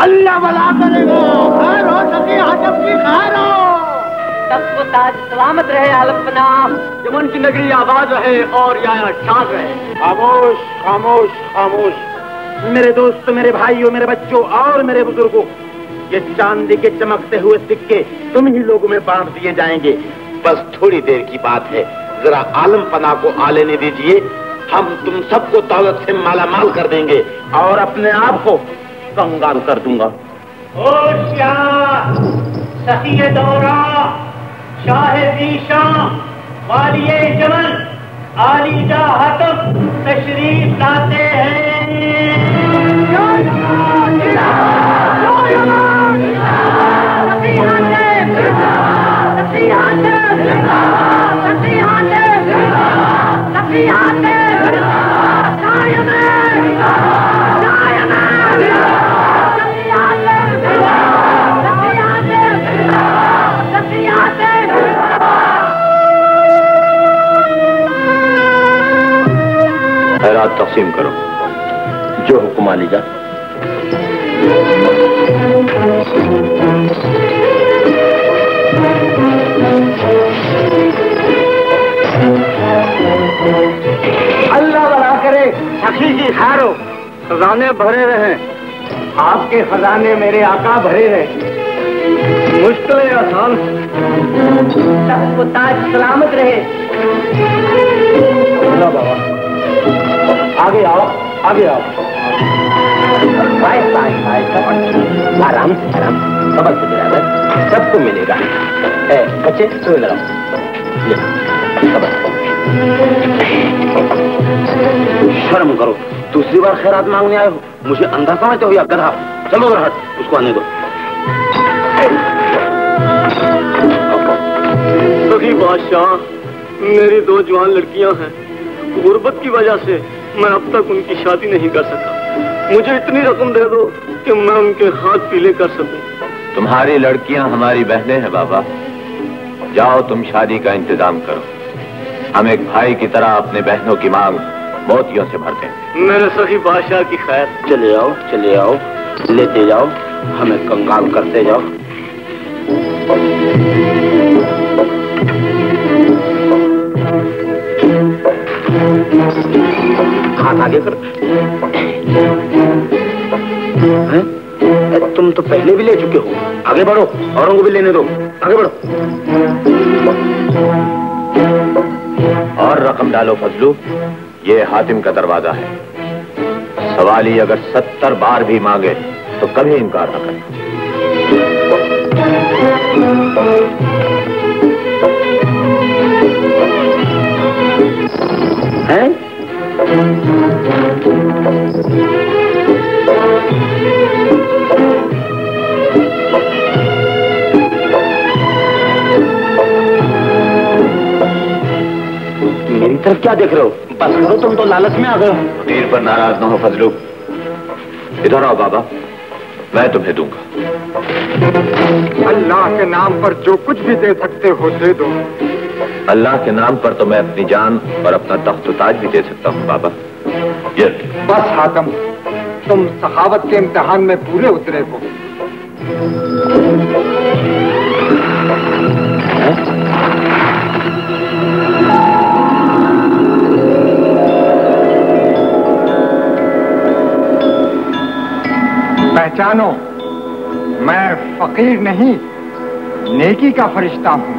अल्लाह भला करेगा। खैर हो सके हातिम की खैर हो। तख्त ताज सलामत रहे आलपना, यमन की नगरी आबाद रहे और यहाँ शान रहे। खामोश खामोश खामोश मेरे दोस्त, मेरे भाइयों, मेरे बच्चों और मेरे बुजुर्गों, ये चांदी के चमकते हुए सिक्के तुम ही लोगों में बांट दिए जाएंगे। बस थोड़ी देर की बात है, जरा आलम पना को आ लेने दीजिए। हम तुम सबको दौलत से मालामाल कर देंगे और अपने आप को कंगाल कर दूंगा। ओ क्या सही दौरा, शाह रीशा वालिए जमन आलिदा हातिम तशरीफ लाते हैं। खैरात तकसीम करो, जो हुक्म आलिजा। अल्लाह भला करे, सखी जी खैर हो, खजाने भरे रहे। आपके खजाने मेरे आका भरे रहे, मुश्किलें आसान। सबको ताज सलामत रहे। अल्लाह बाबा आगे आओ, आगे आओ। बाय बाय बाय, सब आराम आराम, सबल से बराबर सबको मिलेगा। ए बच्चे सोए लगाओ, सबल शर्म करो। दूसरी बार खैरात मांगने आए हो, मुझे अंधा समझते हो या गधा? चलो जरा हट, उसको आने दो। सभी बादशाह, मेरी दो जवान लड़कियां हैं, गुर्बत की वजह से मैं अब तक उनकी शादी नहीं कर सका। मुझे इतनी रकम दे दो कि मैं उनके हाथ पीले कर सकूं। तुम्हारी लड़कियां हमारी बहनें हैं बाबा, जाओ तुम शादी का इंतजाम करो। हम एक भाई की तरह अपने बहनों की मांग मोतियों से भरते हैं। मेरे सखी बादशाह की खैर। चले आओ, चले आओ, लेते जाओ, हमें कंगाल करते जाओ। हाथ आगे कर। तुम तो पहले भी ले चुके हो, आगे बढ़ो, औरों को भी लेने दो, आगे बढ़ो। और रकम डालो फजलू, ये हातिम का दरवाजा है। सवाली अगर 70 बार भी मांगे तो कभी इनकार न करना है। मेरी तरफ क्या देख रहे हो? बस करो, तुम तो लालच में आ गए हो। देर पर नाराज ना हो फजलू, इधर आओ बाबा, मैं तुम्हें दूंगा। अल्लाह के नाम पर जो कुछ भी दे सकते हो दे दो। अल्लाह के नाम पर तो मैं अपनी जान और अपना तख्त ताज भी दे सकता हूँ बाबा। ये बस हातिम, तुम सखावत के इम्तिहान में पूरे उतरे हो। पहचानो, मैं फकीर नहीं, नेकी का फरिश्ता हूँ।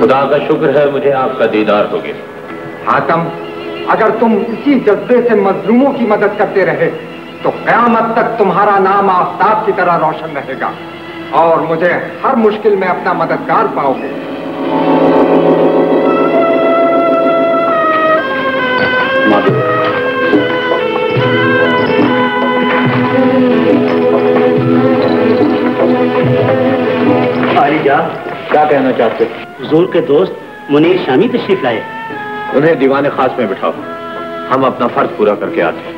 खुदा का शुक्र है, मुझे आपका दीदार हो गया। हातिम, अगर तुम इसी जज्बे से मजलूमों की मदद करते रहे तो क़यामत तक तुम्हारा नाम आफताब की तरह रोशन रहेगा और मुझे हर मुश्किल में अपना मददगार पाओगे। आलिजा, क्या कहना चाहते हो? हुजूर के दोस्त मुनीर शामी तशरीफ लाए, उन्हें दीवाने खास में बिठाओ, हम अपना फर्ज पूरा करके आते हैं।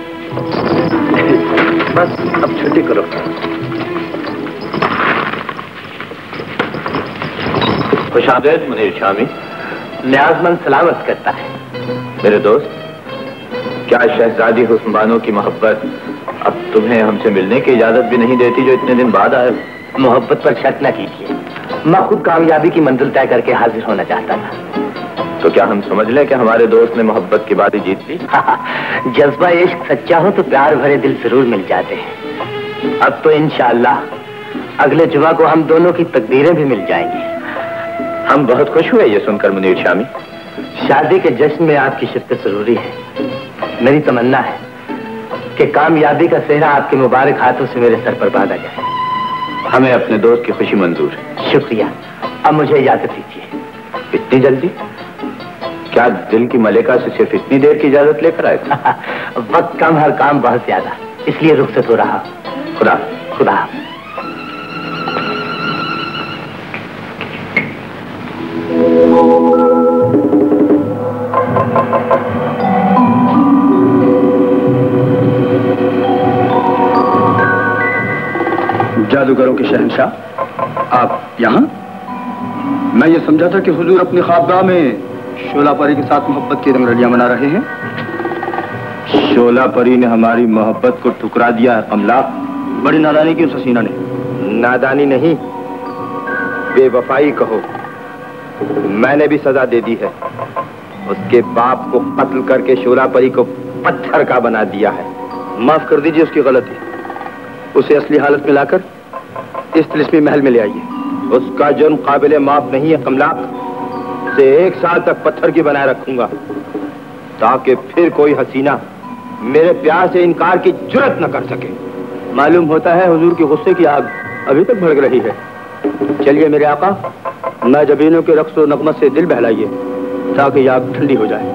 बस अब छुट्टी करो। खुशामदीद मुनीर शामी। न्याजमंद सलामत करता है। मेरे दोस्त, क्या शहजादी हुस्नबानो की मोहब्बत अब तुम्हें हमसे मिलने की इजाजत भी नहीं देती जो इतने दिन बाद आए? मोहब्बत पर शक न कीजिए, मैं खुद कामयाबी की मंजिल तय करके हाजिर होना चाहता था। तो क्या हम समझ लें कि हमारे दोस्त ने मोहब्बत की बात जीत ली? जज्बा इश्क सच्चा हो तो प्यार भरे दिल जरूर मिल जाते हैं। अब तो इंशाअल्लाह अगले जुमा को हम दोनों की तकदीरें भी मिल जाएंगी। हम बहुत खुश हुए ये सुनकर मुनीर शामी। शादी के जश्न में आपकी शिरकत जरूरी है। मेरी तमन्ना है कि कामयाबी का सेहरा आपके मुबारक हाथों से मेरे सर पर बांधा जाए। हमें अपने दोस्त की खुशी मंजूर है। शुक्रिया। अब मुझे इजाजत दीजिए। इतनी जल्दी? क्या दिल की मलिका से सिर्फ इतनी देर की इजाजत लेकर आए? वक्त कम, हर काम बहुत ज्यादा, इसलिए रुखसत हो रहा। खुदा खुदा। जादूगरों के शहंशाह आप यहाँ? मैं ये समझा था कि हुजूर अपनी ख्वाबगाह में शोला परी के साथ मोहब्बत की रंगरलियां मना रहे हैं। शोला परी ने हमारी मोहब्बत को ठुकरा दिया है अमला। बड़ी नादानी की उस हसीना ने। नादानी नहीं, बेवफाई कहो। मैंने भी सजा दे दी है। उसके बाप को कत्ल करके शोला परी को पत्थर का बना दिया है। माफ कर दीजिए उसकी गलती। उसे असली हालत में लाकर इस तिलिस्मी महल में ले आइए। उसका जुर्म काबिल माफ नहीं है कमलाक। से 1 साल तक पत्थर की बनाए रखूंगा ताकि फिर कोई हसीना मेरे प्यार से इनकार की जुर्रत न कर सके। मालूम होता है हुजूर के गुस्से की आग अभी तक भड़क रही है। चलिए मेरे आका, नाजबीनों के रक्स और नगमत से दिल बहलाइए ताकि आग ठंडी हो जाए।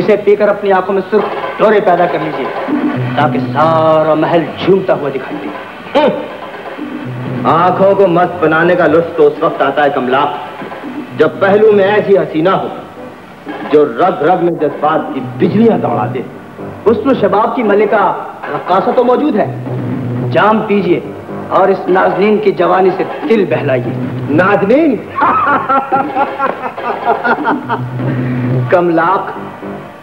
इसे पीकर अपनी आंखों में सुर्ख डोरे पैदा कर लीजिए ताकि सारा महल झूमता हुआ दिखाई दे। आंखों को मस्त बनाने का लुत्फ तो उस वक्त आता है कमला जब पहलू में ऐसी हसीना हो जो रग रग में जज्बात की बिजलियां दौड़ा दे। उसमें शबाब की मलिका रक्कासा तो मौजूद है। जाम पीजिए और इस नाजनीन की जवानी से दिल बहलाइए। नाजनीन कमलाक,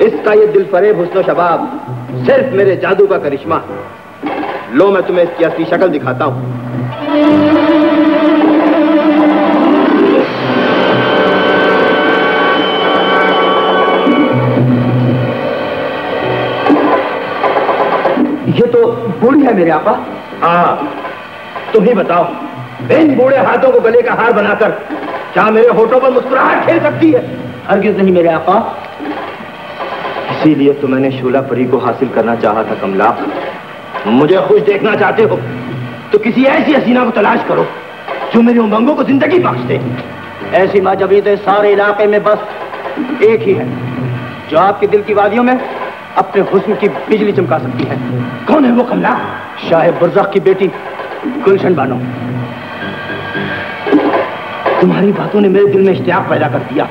इसका ये दिलफरेब हुस्नो शबाब सिर्फ मेरे जादू का करिश्मा। लो मैं तुम्हें इसकी असली शक्ल दिखाता हूं। ये तो बूढ़ी है मेरे आपा। हाँ, तुम ही बताओ, इन बूढ़े हाथों को गले का हार बनाकर क्या मेरे होठों पर मुस्कुराहट खेल सकती है? हरगिज नहीं मेरे आपा। इसीलिए तो मैंने शोला परी को हासिल करना चाहा था कमला। मुझे खुश देखना चाहते हो तो किसी ऐसी हसीना को तलाश करो जो मेरी उमंगों को जिंदगी बख्श दे। ऐसी माँ जब तो सारे इलाके में बस एक ही है जो आपके दिल की वादियों में अपने हुस्न की बिजली चमका सकती है। कौन है वो कमला? शाह बुरज़ख की बेटी गुलशन बानो। तुम्हारी बातों ने मेरे दिल में इश्तियाक पैदा कर दिया।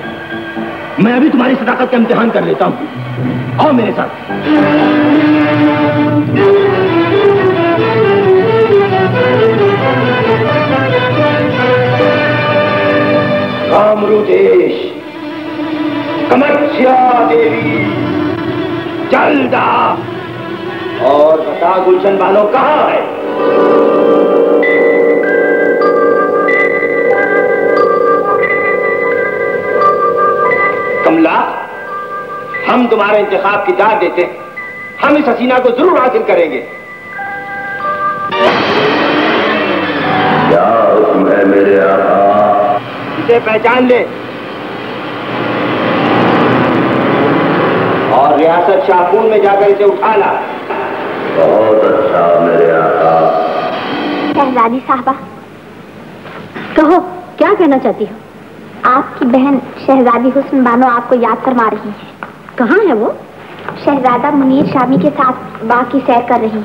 मैं अभी तुम्हारी सदाकत का इम्तिहान कर लेता हूं। आओ मेरे साथ। कामरू देश कमक्षा देवी जल्दा और बता गुलशन बानो कहाँ है? कमला, हम तुम्हारे इंतखाब की दाद देते हैं। हम इस हसीना को जरूर हासिल करेंगे। क्या हुक्म है मेरे आका? इसे पहचान ले और रियासत शाहपुर में जाकर इसे उठा ला। बहुत अच्छा मेरे आका। शहजादी साहबा, कहो क्या कहना चाहती हो? आपकी बहन शहजादी हुस्न बानो आपको याद करवा रही है। कहाँ है वो? शहजादा मुनीर शामी के साथ बाग की सैर कर रही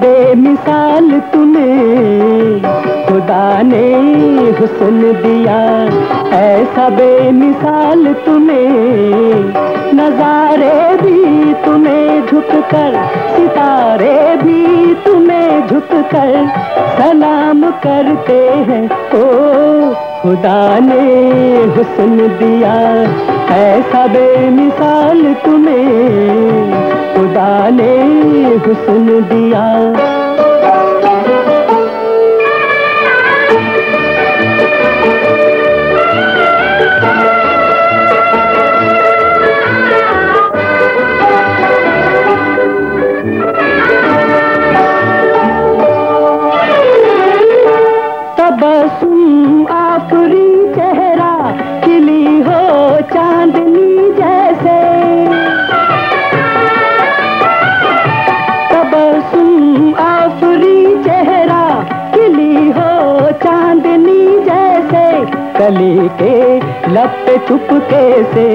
बेमिसाल तुम्हें खुदा ने हुस्न दिया ऐसा बेमिसाल तूने नजारे भी तूने झुक कर, सितारे भी तूने झुक कर सलाम करते हैं। ओ खुदा ने हुस्न दिया ऐसा बेमिसाल तूने, खुदा ने हुस्न दिया। आफरी चेहरा खिली हो चांदनी जैसे, तबसुम आफरी चेहरा खिली हो चांदनी जैसे, कली के लब पे चुपके से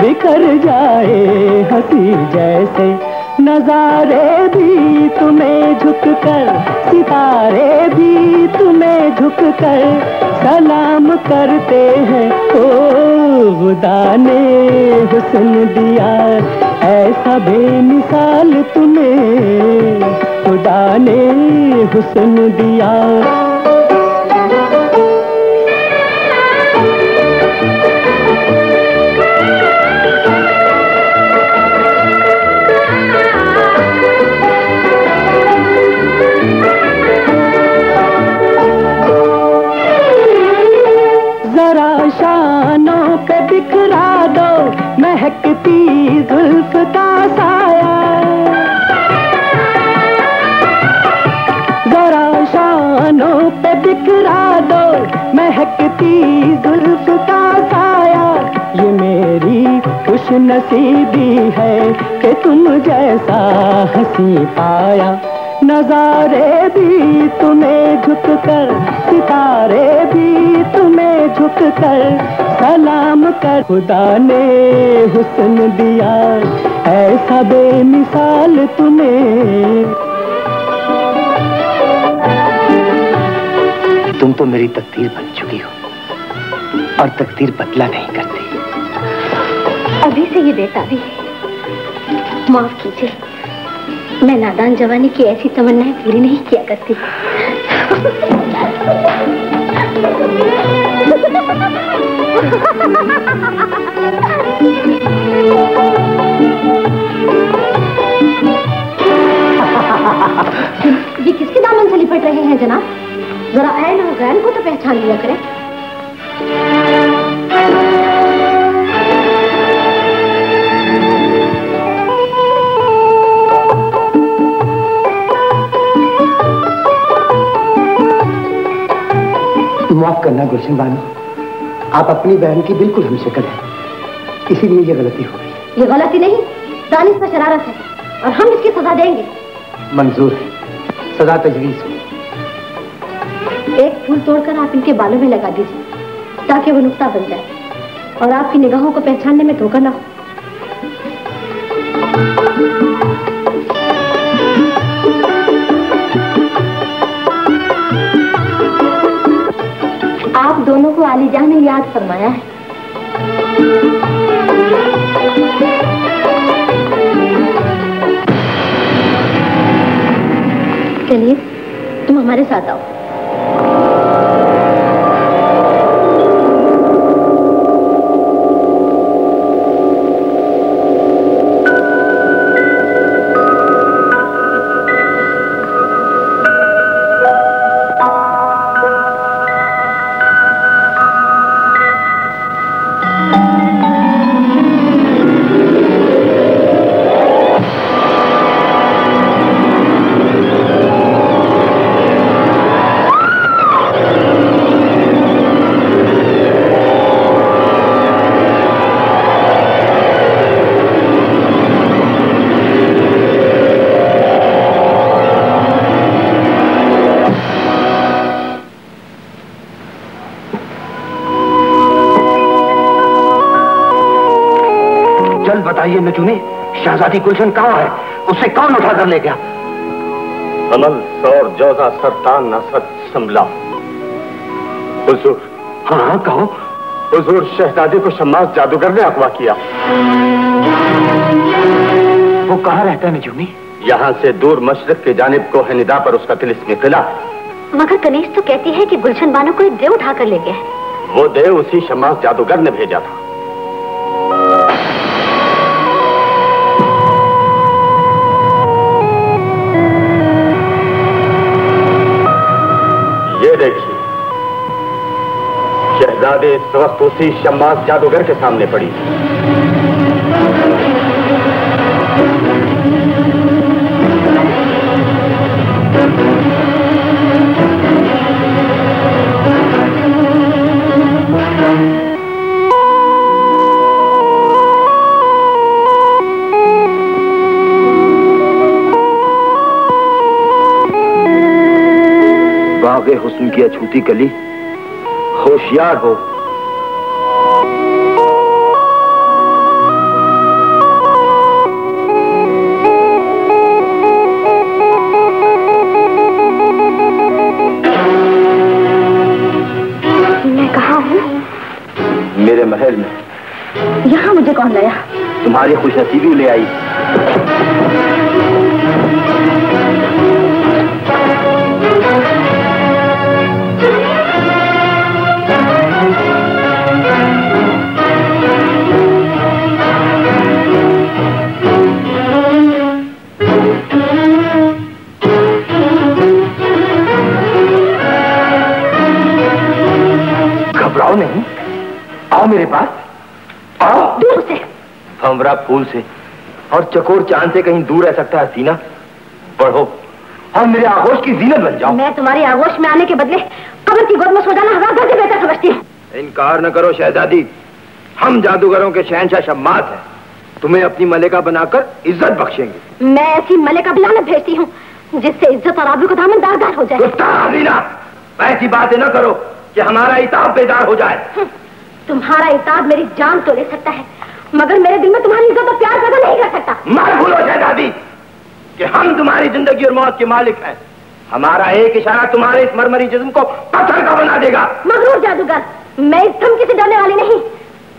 बिखर जाए हंसी जैसे। नजारे भी तुम्हें झुक कर, सितारे भी तुम्हें झुक कर सलाम करते हैं। ओ खुदा ने हुस्न दिया ऐसा बेमिसाल तुम्हें, खुदा ने हुस्न दिया। शानों पे बिखरा दो महकती जुल्फ का साया, जरा शानों पे बिखरा दो महकती जुल्फ का साया। ये मेरी खुश नसीबी है कि तुम जैसा हंसी पाया। नजारे भी तुम्हें झुक कर, सितारे भी तुम्हें झुक कर सलाम कर। खुदा ने हुस्न दिया ऐसा बेमिसाल तुम्हें। तुम तो मेरी तकदीर बन चुकी हो और तकदीर बदला नहीं करती। अभी से ये बेताबी है, माफ कीजिए, मैं नादान जवानी की ऐसी तमन्नाएं पूरी नहीं किया करती। ये किसके दामन से लिपट रहे हैं जनाब? जरा ऐन और गैन को तो पहचान लिया करें। माफ करना गुलशन बानो, आप अपनी बहन की बिल्कुल हमशक्ल हैं, इसीलिए ये गलती हो गई। ये गलती नहीं, दानिश पर शरारत है और हम इसकी सजा देंगे। मंजूर है, सजा तजवीज हो। एक फूल तोड़कर आप इनके बालों में लगा दीजिए ताकि वो नुक्ता बन जाए और आपकी निगाहों को पहचानने में धोखा ना हो। दोनों को आलिजा ने याद फरमाया है। चलिए तुम हमारे साथ आओ। ये नजूने, शहजादी गुलशन कहाँ है? उससे कौन उठा कर ले गया? अमल सौर जोजा सरतान नसत संभला। हुजूर। हाँ कहो। हुजूर शहजादे को शम्मास जादूगर ने अगवा किया। वो कहाँ रहता है नजूमी? यहाँ से दूर मशरक के जानिब को हनिदा पर उसका तिलिस्मी किला। मगर कनीज तो कहती है कि गुलशन बानो को एक देव उठा कर ले गया। वो देव उसी शम्मास जादूगर ने भेजा था। ये देखिए शहजादे इस वक्त उसी शम्मास जादूगर के सामने पड़ी। बागे हुस्न की अछूती कली, होशियार हो। मैं कहाँ हूँ? मेरे महल में। यहाँ मुझे कौन लाया? तुम्हारी खुशनसीबी ले आई। नहीं, आओ मेरे पास, आओ। दूर से हमरा फूल से और चकोर चांद से कहीं दूर रह सकता है सीना। बढ़ो और मेरे आगोश की जीनत बन जाओ। मैं तुम्हारे आगोश में आने के बदले कब्र की गोद में सो जाना हजार दर्द बेहतर समझती हूं। इनकार न करो शहजादी, हम जादूगरों के शहनशाह शम्मास हैं। तुम्हें अपनी मलिका बनाकर इज्जत बख्शेंगे। मैं ऐसी मलिका लानत भेजती हूँ जिससे इज्जत और आबरू का दामन दागदार हो जाए। ऐसी बातें न करो कि हमारा इताब बेदार हो जाए। तुम्हारा इताब मेरी जान तो ले सकता है मगर मेरे दिल में तुम्हारी इज्जत और प्यार पैदा नहीं कर सकता। मत भूलो शहजादी कि हम तुम्हारी जिंदगी और मौत के मालिक हैं। हमारा एक इशारा तुम्हारे इस मरमरी जिस्म को पत्थर का बना देगा। मगरूर जादूगर, मैं इस धमकी से डरने वाली नहीं।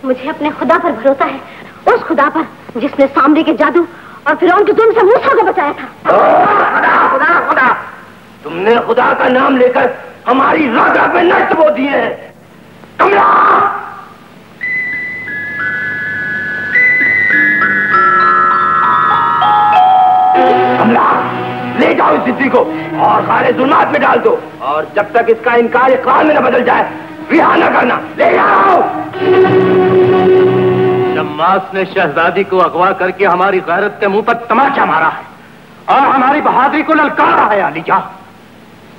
मुझे अपने खुदा पर भरोसा है, उस खुदा पर जिसने सामरी के जादू और फिरौन के जुल्म से मूसा को बचाया था। खुदा, खुदा, खुदा। तुमने खुदा का नाम लेकर हमारी राजा पे नष्ट हो दिए हैं। कमला, कमला, ले जाओ इस स्थिति को और खारे जुल्मात में डाल दो और जब तक इसका इनकार इकरार में न बदल जाए रिहा न करना। ले जाओ। शम्मास ने शहजादी को अगवा करके हमारी गैरत के मुंह पर तमाचा मारा है और हमारी बहादुरी को ललकारा है। आली जा,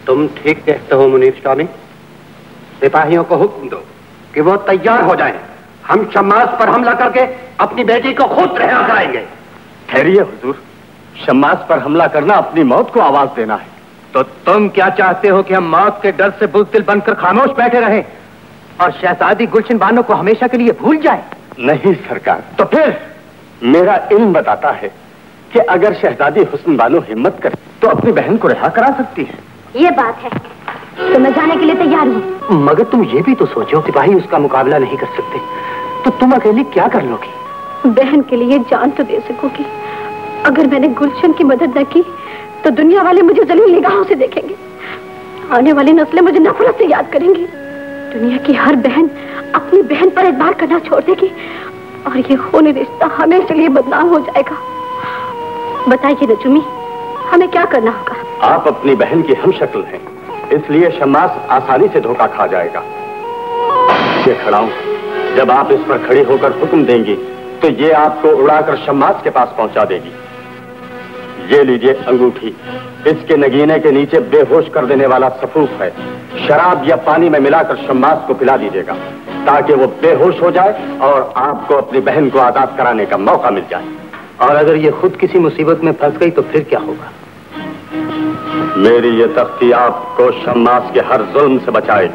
तुम ठीक कहते हो मुनीफ स्वामी। सिपाहियों को हुक्म दो कि वो तैयार हो जाएं। हम शम्मास पर हमला करके अपनी बेटी को खुद रिहा कराएंगे। ठहरिए हुजूर, शम्मास पर हमला करना अपनी मौत को आवाज देना है। तो तुम क्या चाहते हो कि हम मौत के डर से बुजदिल बनकर खामोश बैठे रहें और शहजादी गुलशन बानो को हमेशा के लिए भूल जाए? नहीं सरकार। तो फिर मेरा इल्म बताता है कि अगर शहजादी हुस्न बानो हिम्मत करे तो अपनी बहन को रिहा करा सकती है। ये बात है तो मैं जाने के लिए तैयार हूँ। मगर तुम ये भी तो सोचो कि भाई उसका मुकाबला नहीं कर सकते तो तुम अकेले क्या कर लोगी? बहन के लिए जान तो दे सकोगी। अगर मैंने गुलशन की मदद न की तो दुनिया वाले मुझे जलील निगाहों से देखेंगे। आने वाली नस्लें मुझे नफरत से याद करेंगी। दुनिया की हर बहन अपनी बहन पर एतबार करना छोड़ देगी और ये खूनी रिश्ता हमेशा के लिए बदनाम हो जाएगा। बताइए नजूमी, हमें क्या करना होगा? आप अपनी बहन की हम शक्ल हैं, इसलिए शम्मास आसानी से धोखा खा जाएगा। ये खड़ा हूं, जब आप इस पर खड़ी होकर हुक्म देंगी तो ये आपको उड़ाकर शम्मास के पास पहुंचा देगी। ये लीजिए अंगूठी, इसके नगीने के नीचे बेहोश कर देने वाला सफूफ है। शराब या पानी में मिलाकर शम्मास को पिला दीजिएगा ताकि वो बेहोश हो जाए और आपको अपनी बहन को आजाद कराने का मौका मिल जाए। और अगर ये खुद किसी मुसीबत में फंस गई तो फिर क्या होगा? मेरी ये तख्ती आपको शम्मास के हर जुल्म से बचाए।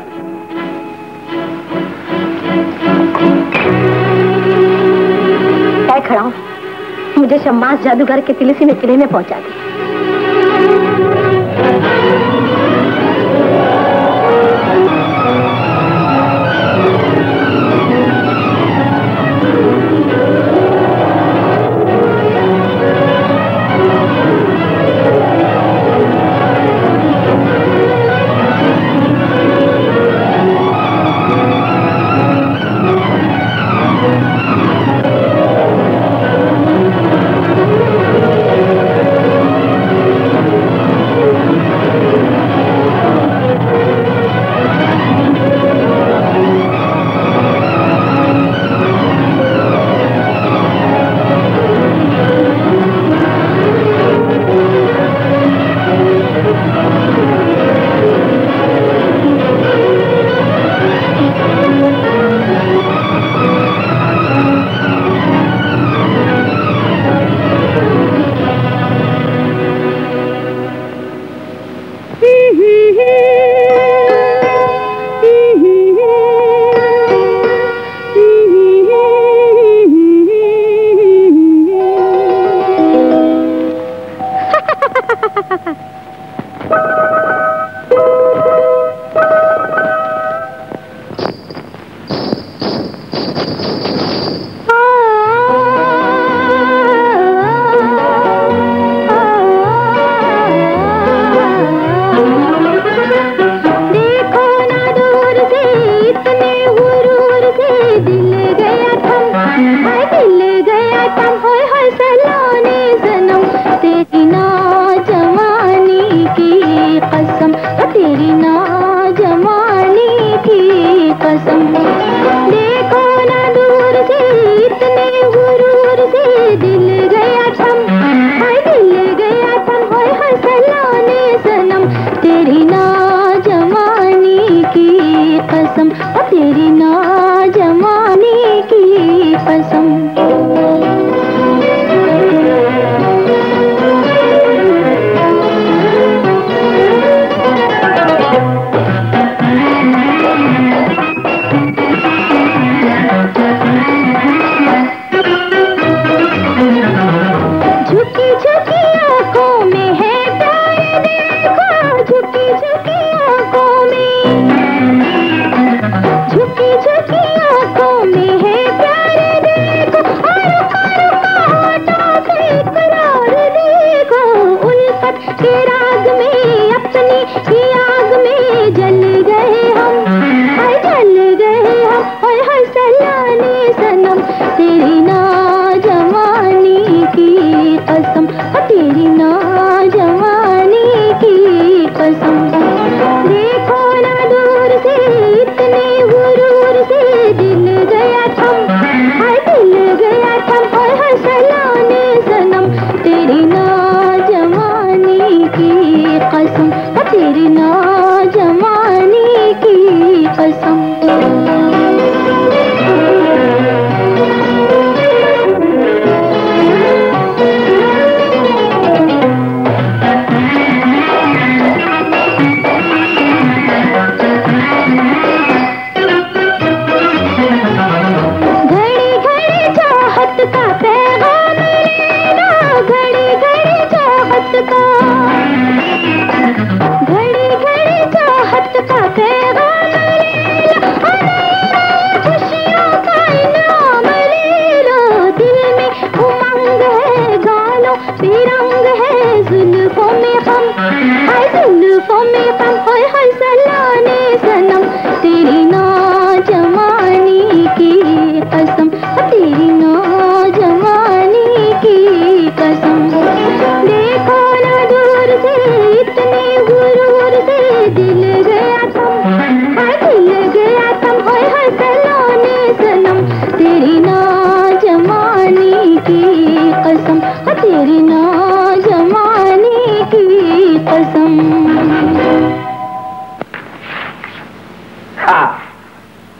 खड़ा हूं, मुझे शम्मास जादूगर के तिलिस्मी में किले में पहुंचा दे।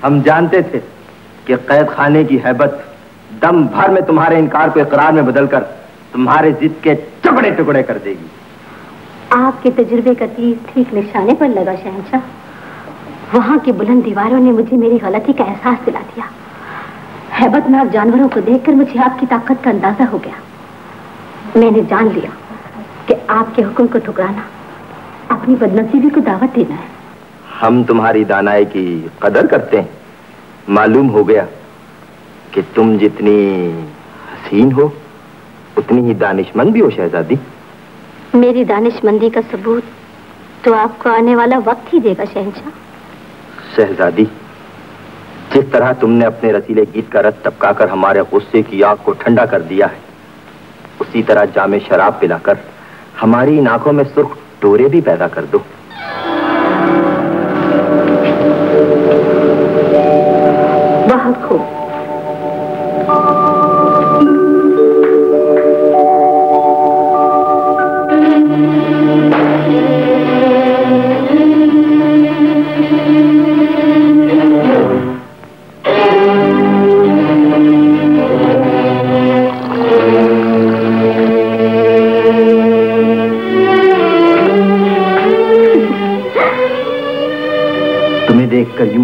हम जानते थे कि कैद खाने की हैबत दम भर में तुम्हारे इनकार को इकरार में बदलकर तुम्हारे जिद के टुकड़े टुकड़े कर देगी। आपके तजुर्बे का तीर ठीक निशाने पर लगा शहंशाह। वहां की बुलंद दीवारों ने मुझे मेरी गलती का एहसास दिला दिया। हैबतनाक जानवरों को देखकर मुझे आपकी ताकत का अंदाजा हो गया। मैंने जान लिया कि आपके हुक्म को ठुकराना अपनी बदनसीबी को दावत देना है। हम तुम्हारी दानाई की कदर करते हैं। मालूम हो गया कि तुम जितनी हसीन हो उतनी ही दानिशमंद भी हो शहजादी। मेरी दानिशमंदी का सबूत तो आपको आने वाला वक्त ही देगा शहंशाह। शहजादी, जिस तरह तुमने अपने रसीले गीत का रस तपकाकर हमारे गुस्से की आग को ठंडा कर दिया है, उसी तरह जामे शराब पिलाकर हमारी इन आंखों में सुर्ख डोरे भी पैदा कर दो।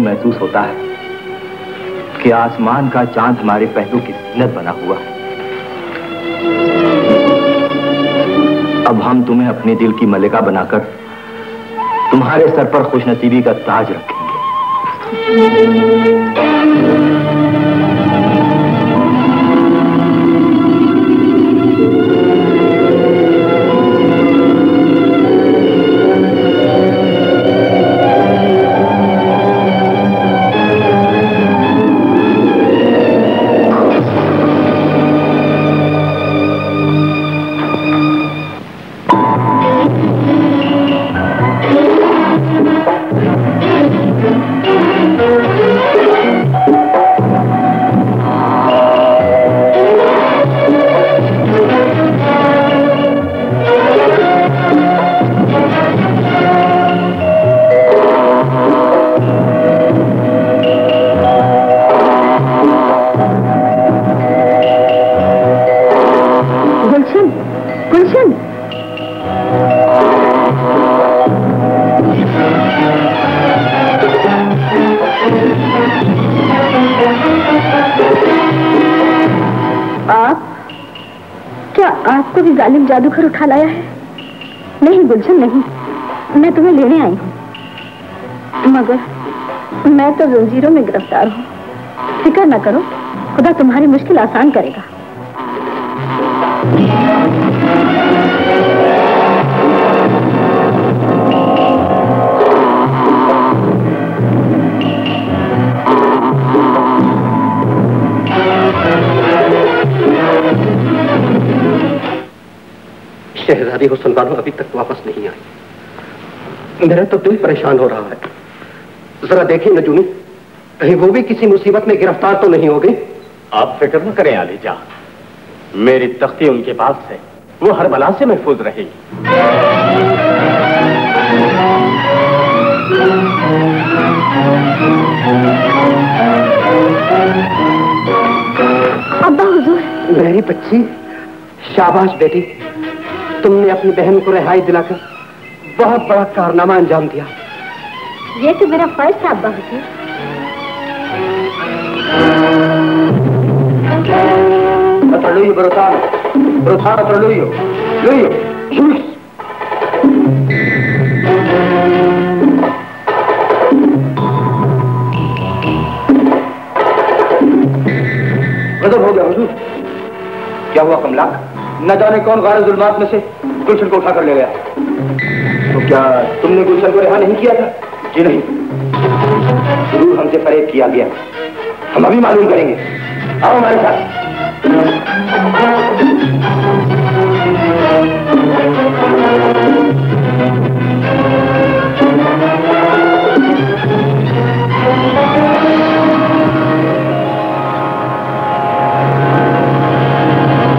महसूस होता है कि आसमान का चांद हमारे पहलू की सीनत बना हुआ है। अब हम तुम्हें अपने दिल की मलिका बनाकर तुम्हारे सर पर खुशनसीबी का ताज जादूगर उठा लाया है। नहीं गुलशन नहीं, मैं तुम्हें लेने आई हूँ, मगर मैं तो जंजीरों में गिरफ्तार हूँ। फिक्र न करो, खुदा तुम्हारी मुश्किल आसान करेगा। शहजादी हुसैन बानो अभी तक वापस नहीं आई। मेरा तो दिल परेशान हो रहा है। जरा देखें नजूनी, कहीं वो भी किसी मुसीबत में गिरफ्तार तो नहीं हो गई। आप फिक्र न करें आली जान, मेरी तख्ती उनके पास है, वो हर बला से महफूज रहेगी। अब्बा हुजूर। मेरी बच्ची, शाबाश बेटी, तुमने अपनी बहन को रिहाई दिलाकर बहुत बड़ा कारनामा अंजाम दिया। ये तो मेरा फर्ज था अब्बा हुजूर। गजब हो गया हुजूर। क्या हुआ कमला? न जाने कौन गारे जुल्मात में से गुलशन को उठाकर ले गया। तो क्या तुमने गुलशन को रिहा नहीं किया था? जी नहीं, जरूर हमसे परहेज किया गया। हम अभी मालूम करेंगे, आओ हमारे साथ।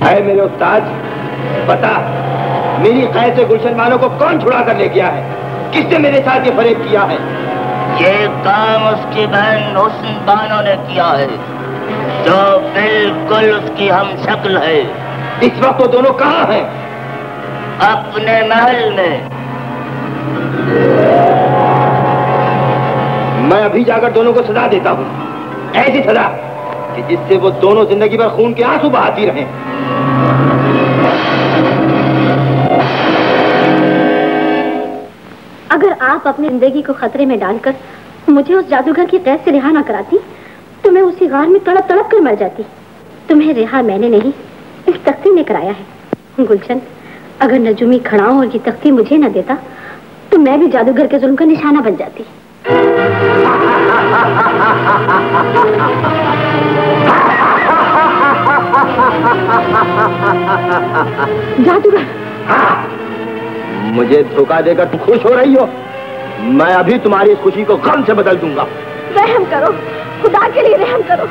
है मेरे उस्ताद, बता मेरी कैद से गुलशन वालों को कौन छुड़ा कर ले गया है? किसने मेरे साथ ये फरेब किया है? ये काम उसकी बहन हुस्न बानो ने किया है, जो बिल्कुल उसकी हम शक्ल है। इस वक्त वो दोनों कहाँ हैं? अपने महल में। मैं अभी जाकर दोनों को सजा देता हूँ, ऐसी सजा कि जिससे वो दोनों जिंदगी भर खून के आंसू बहाती रहें। अगर आप अपनी जिंदगी को खतरे में डालकर मुझे उस जादूगर की कैद से रिहा ना कराती तो मैं उसी गार में तड़प तड़प कर मर जाती। तुम्हें रिहा मैंने नहीं, इस तख्ती ने कराया है। गुलशन, अगर नजूमी खड़ा हो और ये तख्ती मुझे ना देता तो मैं भी जादूगर के जुल्म का निशाना बन जाती। जादूगर। हाँ, मुझे धोखा देकर तुम खुश हो रही हो? मैं अभी तुम्हारी खुशी को गम से बदल दूंगा। रहम करो, खुदा के लिए रहम करो।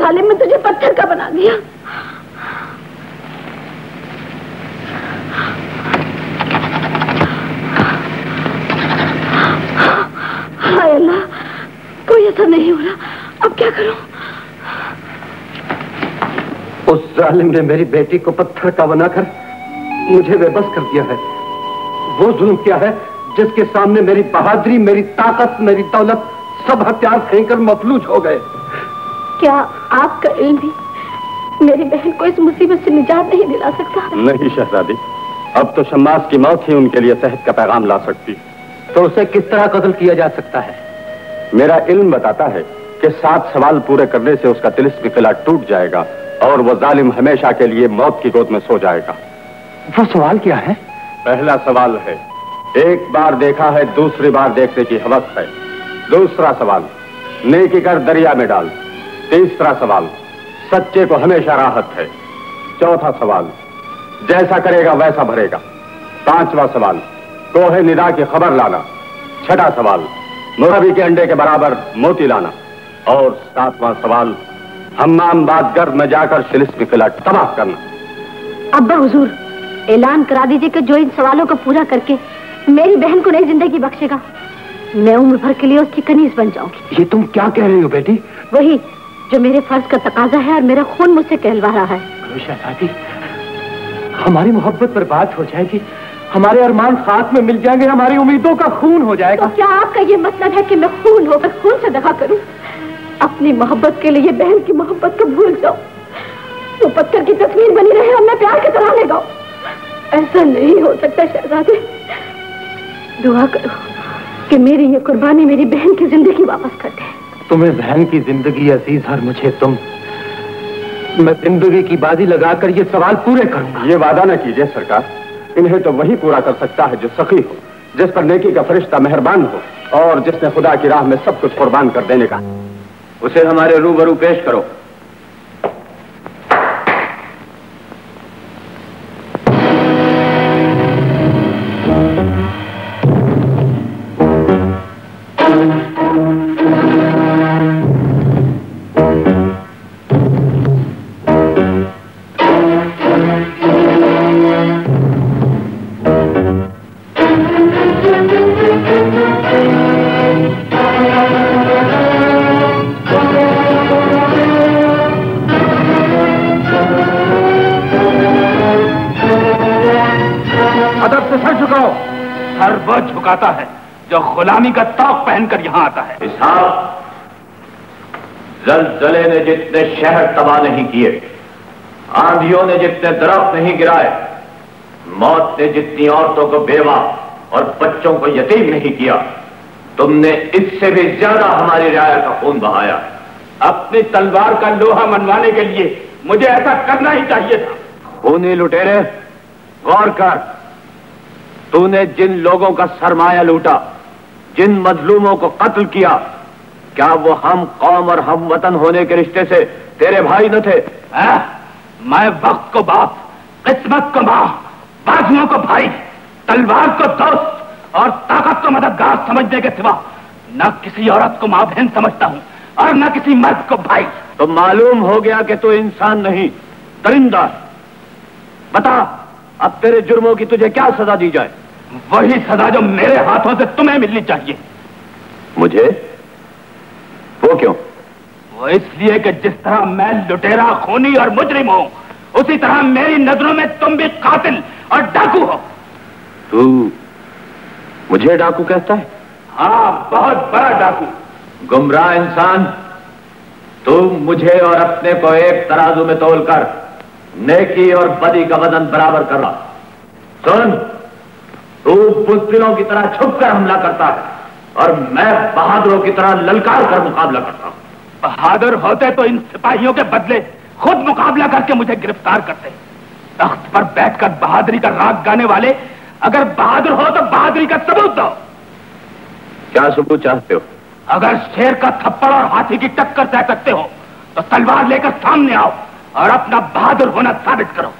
जालिम में तुझे पत्थर का बना दिया। सब नहीं हो रहा, अब क्या करूं? उस जालिम ने मेरी बेटी को पत्थर का बनाकर मुझे बेबस कर दिया है। वो जुल्म क्या है जिसके सामने मेरी बहादुरी, मेरी ताकत, मेरी दौलत सब हथियार फेंककर मफलूज हो गए। क्या आपका इल्म भी मेरी बहन को इस मुसीबत से निजात नहीं दिला सकता? नहीं शहजादी, अब तो शम्मास की मौत ही उनके लिए सेहत का पैगाम ला सकती। तो उसे किस तरह कत्ल किया जा सकता है? मेरा इल्म बताता है कि 7 सवाल पूरे करने से उसका तिलिस्म किला टूट जाएगा और वो जालिम हमेशा के लिए मौत की गोद में सो जाएगा। वो सवाल क्या है? पहला सवाल है एक बार देखा है दूसरी बार देखने की हवस है। दूसरा सवाल नेकी कर दरिया में डाल। तीसरा सवाल सच्चे को हमेशा राहत है। चौथा सवाल जैसा करेगा वैसा भरेगा। पांचवा सवाल कोहे निदा की खबर लाना। छठा सवाल मुरबी के अंडे के बराबर मोती लाना। और 7वां सवाल हम्माम बादगर्द में जाकर तिलिस्म किला तबाह करना। अब्बा हुजूर, ऐलान करा दीजिए कि जो इन सवालों को पूरा करके मेरी बहन को नई जिंदगी बख्शेगा, मैं उम्र भर के लिए उसकी कनीज बन जाऊंगी। ये तुम क्या कह रही हो बेटी? वही जो मेरे फर्ज का तकाजा है और मेरा खून मुझसे कहलवा रहा है। शहजादी, हमारी मोहब्बत पर बात हो जाएगी, हमारे अरमान खाक में मिल जाएंगे, हमारी उम्मीदों का खून हो जाएगा। तो क्या आपका ये मतलब है कि मैं खून होकर खून से दगा करूं, अपनी मोहब्बत के लिए बहन की मोहब्बत को भूल जाऊं, वो पत्थर की तस्वीर बनी रहे और मैं प्यार के तराने गाऊं? ऐसा नहीं हो सकता शहजादी। दुआ करो कि मेरी ये कुर्बानी मेरी बहन की जिंदगी वापस कर दे। तुम्हें बहन की जिंदगी अजीज और मुझे तुम। मैं जिंदगी की बाजी लगाकर ये सवाल पूरे करूंगा। ये वादा न कीजिए सरकार, इन्हें तो वही पूरा कर सकता है जो सखी हो, जिस पर नेकी का फरिश्ता मेहरबान हो और जिसने खुदा की राह में सब कुछ कुर्बान कर देने का। उसे हमारे रूबरू पेश करो। है जो गुलामी का ताक पहनकर यहां आता है। जलजले ने जितने शहर तबाह नहीं किए, आंधियों ने जितने दरख्त नहीं गिराए, मौत ने जितनी औरतों को बेवा और बच्चों को यतीम नहीं किया, तुमने इससे भी ज्यादा हमारी रियाया का खून बहाया। अपनी तलवार का लोहा मनवाने के लिए मुझे ऐसा करना ही चाहिए था। खूनी लुटेरे, गौर कर, तूने जिन लोगों का सरमाया लूटा, जिन मजलूमों को कत्ल किया, क्या वो हम कौम और हम वतन होने के रिश्ते से तेरे भाई न थे? मैं वक्त को बाप, किस्मत को मां, बाजुओं को भाई, तलवार को दोस्त और ताकत को मददगार समझने के सिवा न किसी औरत को मां बहन समझता हूं और न किसी मर्द को भाई। तो मालूम हो गया कि तू इंसान नहीं दरिंदा। बता अब तेरे जुर्मों की तुझे क्या सजा दी जाए? वही सजा जो मेरे हाथों से तुम्हें मिलनी चाहिए। मुझे? वो क्यों? वो इसलिए कि जिस तरह मैं लुटेरा, खूनी और मुजरिम हूं, उसी तरह मेरी नजरों में तुम भी कातिल और डाकू हो। तू मुझे डाकू कहता है? हाँ, बहुत बड़ा डाकू, गुमराह इंसान। तुम मुझे और अपने को एक तराजू में तोलकर नेकी और बदी का वजन बराबर कर रहा। सुन, तू बुज़दिलों की तरह छुपकर हमला करता है और मैं बहादुरों की तरह ललकार कर मुकाबला करता हूं। बहादुर होते तो इन सिपाहियों के बदले खुद मुकाबला करके मुझे गिरफ्तार करते। तख्त पर बैठकर बहादुरी का राग गाने वाले, अगर बहादुर हो तो बहादुरी का सबूत दो। क्या सबूत चाहते हो? अगर शेर का थप्पड़ और हाथी की टक्कर तय सकते हो तो तलवार लेकर सामने आओ और अपना बहादुर होना साबित करो।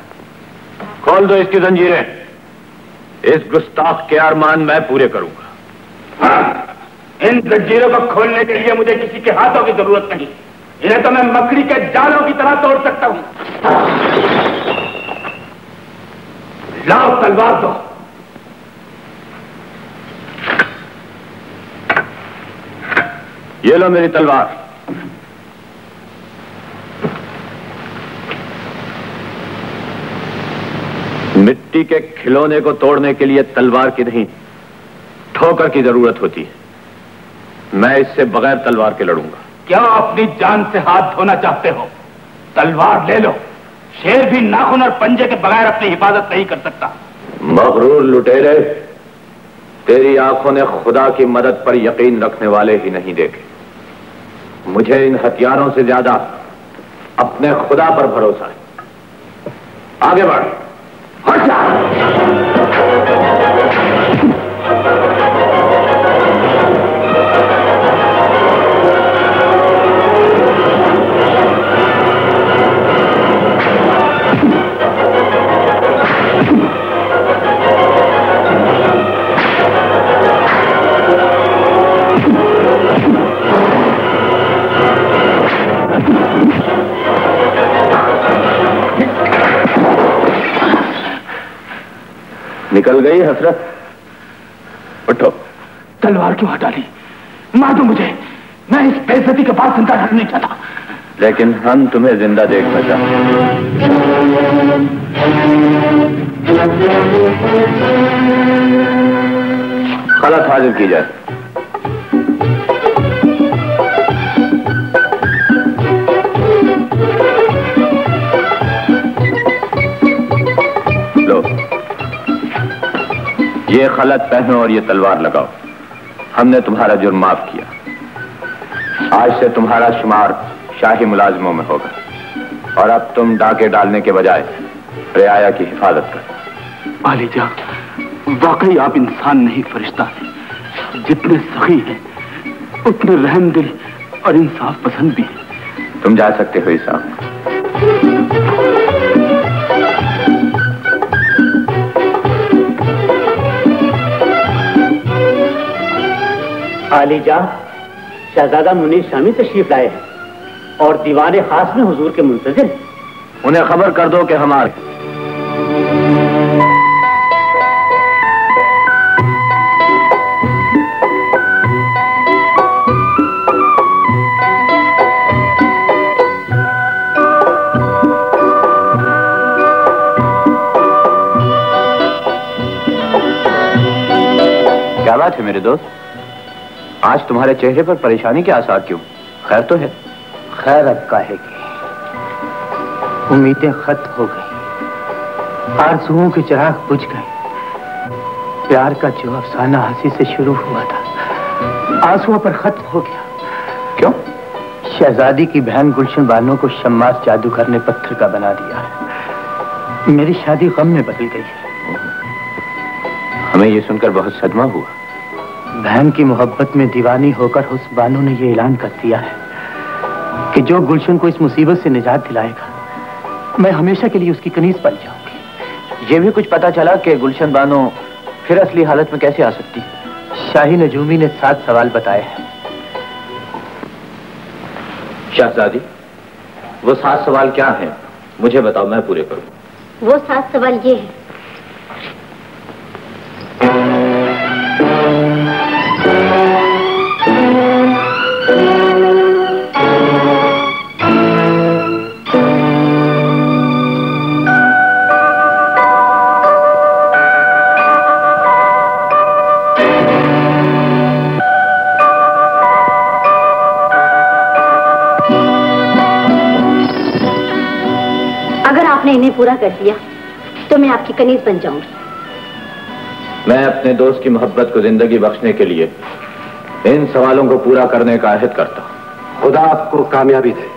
खोल दो इसकी जंजीरें, इस गुस्ताख के अरमान मैं पूरे करूंगा। हाँ, इन जंजीरों को खोलने के लिए मुझे किसी के हाथों की जरूरत नहीं, इन्हें तो मैं मकड़ी के जालों की तरह तोड़ सकता हूं। लाओ तलवार दो। ये लो मेरी तलवार। मिट्टी के खिलौने को तोड़ने के लिए तलवार की नहीं ठोकर की जरूरत होती है। मैं इससे बगैर तलवार के लड़ूंगा। क्या अपनी जान से हाथ धोना चाहते हो? तलवार ले लो। शेर भी नाखून और पंजे के बगैर अपनी हिफाजत नहीं कर सकता। मगरूर लुटेरे, तेरी आंखों ने खुदा की मदद पर यकीन रखने वाले ही नहीं देखे। मुझे इन हथियारों से ज्यादा अपने खुदा पर भरोसा है। आगे बढ़। निकल गई हसरत। उठो। तलवार क्यों हटा ली? मार दो मुझे। मैं इस बेइज्जती के बाद जिंदा नहीं चाहता। लेकिन हम तुम्हें जिंदा देखना चाहते। खलत हाजिर की जाए। ये खलत पहनो और ये तलवार लगाओ। हमने तुम्हारा जुर्म माफ किया। आज से तुम्हारा शुमार शाही मुलाजमों में होगा और अब तुम डाके डालने के बजाय रियाया की हिफाजत करो। आलिजा, वाकई आप इंसान नहीं फरिश्ता हैं। जितने सखी हैं उतने रहम दिल और इंसाफ पसंद भी हैं। तुम जा सकते हो इसाब। आलिजा, शहजादा मुनीर शामी तशरीफ लाए हैं और दीवाने खास में हुजूर के मुंतजिर। उन्हें खबर कर दो कि हमारे क्या बात है मेरे दोस्त? आज तुम्हारे चेहरे पर परेशानी के आसार क्यों? खैर तो है? खैर अब काहे की। उम्मीदें खत्म हो गई, आरज़ुओं के चिराग बुझ गए। प्यार का जो अफसाना हंसी से शुरू हुआ था आंसुओं पर खत्म हो गया। क्यों? शहजादी की बहन गुलशन बानो को शम्मास जादूगर ने पत्थर का बना दिया है। मेरी शादी गम में बदल गई है। हमें ये सुनकर बहुत सदमा हुआ। बहन की मोहब्बत में दीवानी होकर हुस्न बानो ने ये ऐलान कर दिया है कि जो गुलशन को इस मुसीबत से निजात दिलाएगा मैं हमेशा के लिए उसकी कनीज बन जाऊंगी। ये भी कुछ पता चला कि गुलशन बानो फिर असली हालत में कैसे आ सकती? शाही नजूमी ने 7 सवाल बताए हैं। शहजादी, वो 7 सवाल क्या हैं? मुझे बताओ, मैं पूरे करूँ। वो 7 सवाल ये है। इन्हें पूरा कर दिया तो मैं आपकी कनीज बन जाऊंगी। मैं अपने दोस्त की मोहब्बत को जिंदगी बख्शने के लिए इन सवालों को पूरा करने का अहद करता हूँ। खुदा आपको कामयाबी दे।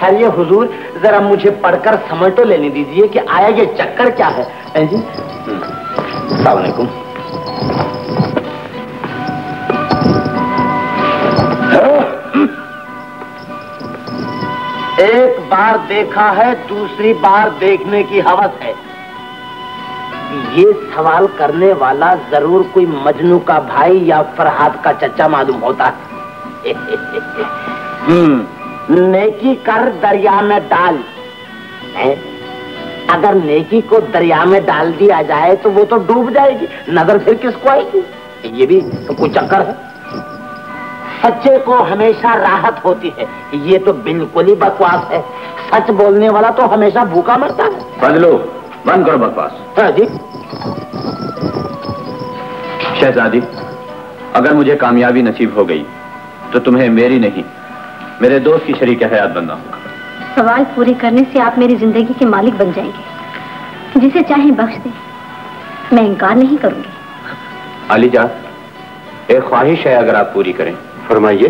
खैर हुजूर, जरा मुझे पढ़कर समझ तो लेने दीजिए कि आया ये चक्कर क्या है। अस्सलाम वालेकुम। एक बार देखा है, दूसरी बार देखने की हवस है। ये सवाल करने वाला जरूर कोई मजनू का भाई या फरहाद का चचा मालूम होता है। नेकी कर दरिया में डाल। अगर नेकी को दरिया में डाल दिया जाए तो वो तो डूब जाएगी, नजर फिर किसको आएगी? ये भी तो कोई चक्कर है। सच्चे को हमेशा राहत होती है। ये तो बिल्कुल ही बकवास है। सच बोलने वाला तो हमेशा भूखा मरता है। बदलो, बंद करो बकवास। हाँ जी शहजादी, अगर मुझे कामयाबी नसीब हो गई तो तुम्हें मेरी नहीं मेरे दोस्त की शरीक हयात बनना होगा। सवाल पूरे करने से आप मेरी जिंदगी के मालिक बन जाएंगे, जिसे चाहे बख्श दे, मैं इनकार नहीं करूंगी। आलिजा, एक ख्वाहिश है, अगर आप पूरी करें। फरमाइए।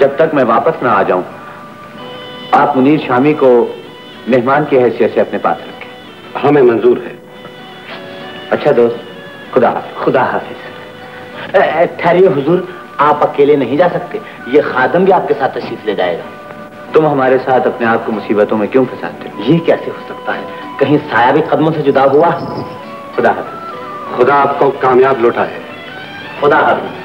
जब तक मैं वापस ना आ जाऊं, आप मुनीर शामी को मेहमान की हैसियत से अपने पास रखें। हमें मंजूर है। अच्छा दोस्त, खुदा हाफिज। खुदा हाफिज। ठहरिए हुजूर, आप अकेले नहीं जा सकते, ये खादम भी आपके साथ तशरीफ ले जाएगा। तुम हमारे साथ अपने आप को मुसीबतों में क्यों फंसाते हो? ये कैसे हो सकता है? कहीं साया भी कदमों से जुदा हुआ? खुदा हाफिज। खुदा आपको कामयाब लौटा है। खुदा हाफिज।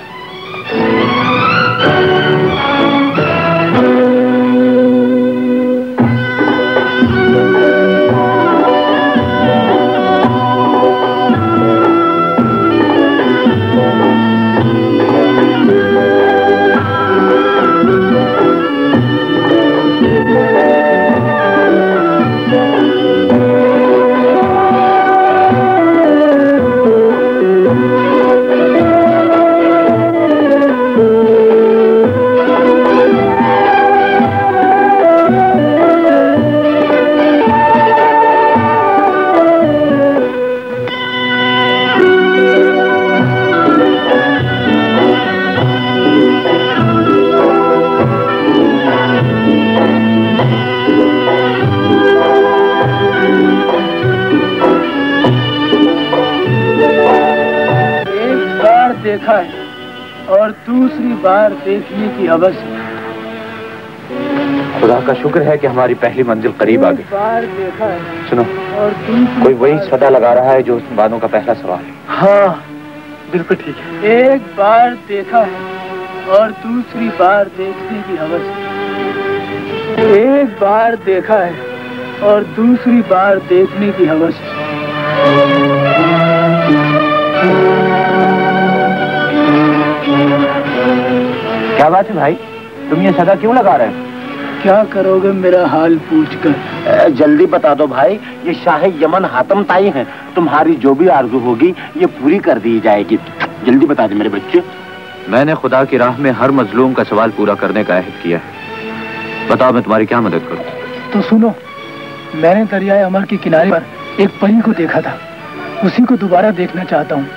देखने की हवस। खुदा का शुक्र है कि हमारी पहली मंजिल करीब आ गई। सुनो, और कोई वही सदा लगा रहा है जो उस बातों का पहला सवाल है। हाँ बिल्कुल ठीक है। एक बार देखा है और दूसरी बार देखने की हवस। एक बार देखा है और दूसरी बार देखने की हवस। क्या बात है भाई, तुम ये सदा क्यों लगा रहे हो? क्या करोगे मेरा हाल पूछकर? जल्दी बता दो भाई, ये शाह यमन हातिम ताई हैं। तुम्हारी जो भी आरज़ू होगी ये पूरी कर दी जाएगी। जल्दी बता दो मेरे बच्चे। मैंने खुदा की राह में हर मजलूम का सवाल पूरा करने का अहद किया है। बताओ मैं तुम्हारी क्या मदद करूँ? तो सुनो, मैंने दरियाए अमर के किनारे पर एक परी को देखा था, उसी को दोबारा देखना चाहता हूँ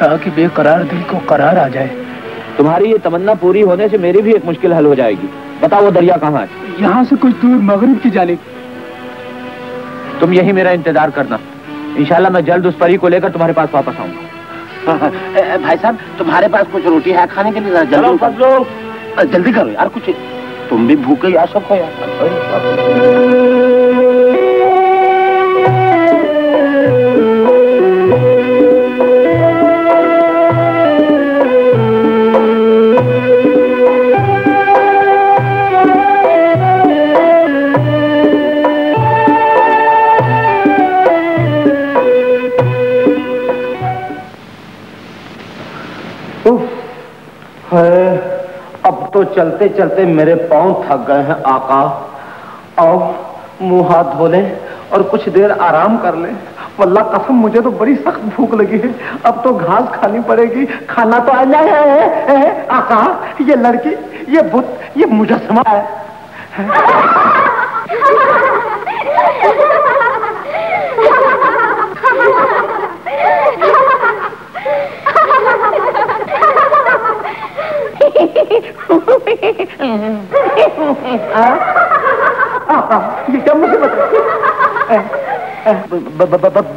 ताकि बेकरार दिल को करार आ जाए। तुम्हारी ये तमन्ना पूरी होने से मेरी भी एक मुश्किल हल हो जाएगी। बताओ वो दरिया कहाँ है? यहाँ से कुछ दूर मगरिब की जानिब। तुम यही मेरा इंतजार करना, इंशाल्लाह मैं जल्द उस परी को लेकर तुम्हारे पास वापस आऊंगा। भाई साहब, तुम्हारे पास कुछ रोटी है खाने के लिए? जल्दी करो यार कुछ, तुम भी भूखे यार, सब खो यार। तो चलते चलते मेरे पांव थक गए हैं आका। आओ मुंह हाथ धो लें और कुछ देर आराम कर लें। वल्लाह कसम मुझे तो बड़ी सख्त भूख लगी है, अब तो घास खानी पड़ेगी। खाना तो आ जाए आका। ये लड़की, ये भूत, ये मुजस्समा है। ये क्या मुसीबत है?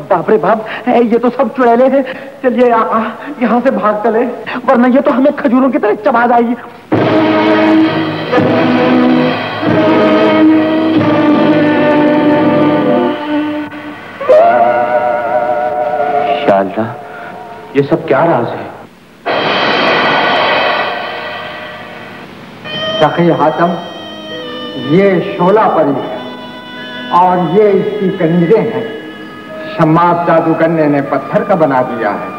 बाप रे बाप, ये तो सब चुड़ैले हैं। चलिए यहाँ से भाग चले, वरना ये तो हमें खजूरों की तरह चबा जाएगी। शाला, ये सब क्या राज है? सखी हातिम, ये शोला परी है और ये इसकी कनीज़े हैं। शम्मास जादूगरने ने पत्थर का बना दिया है।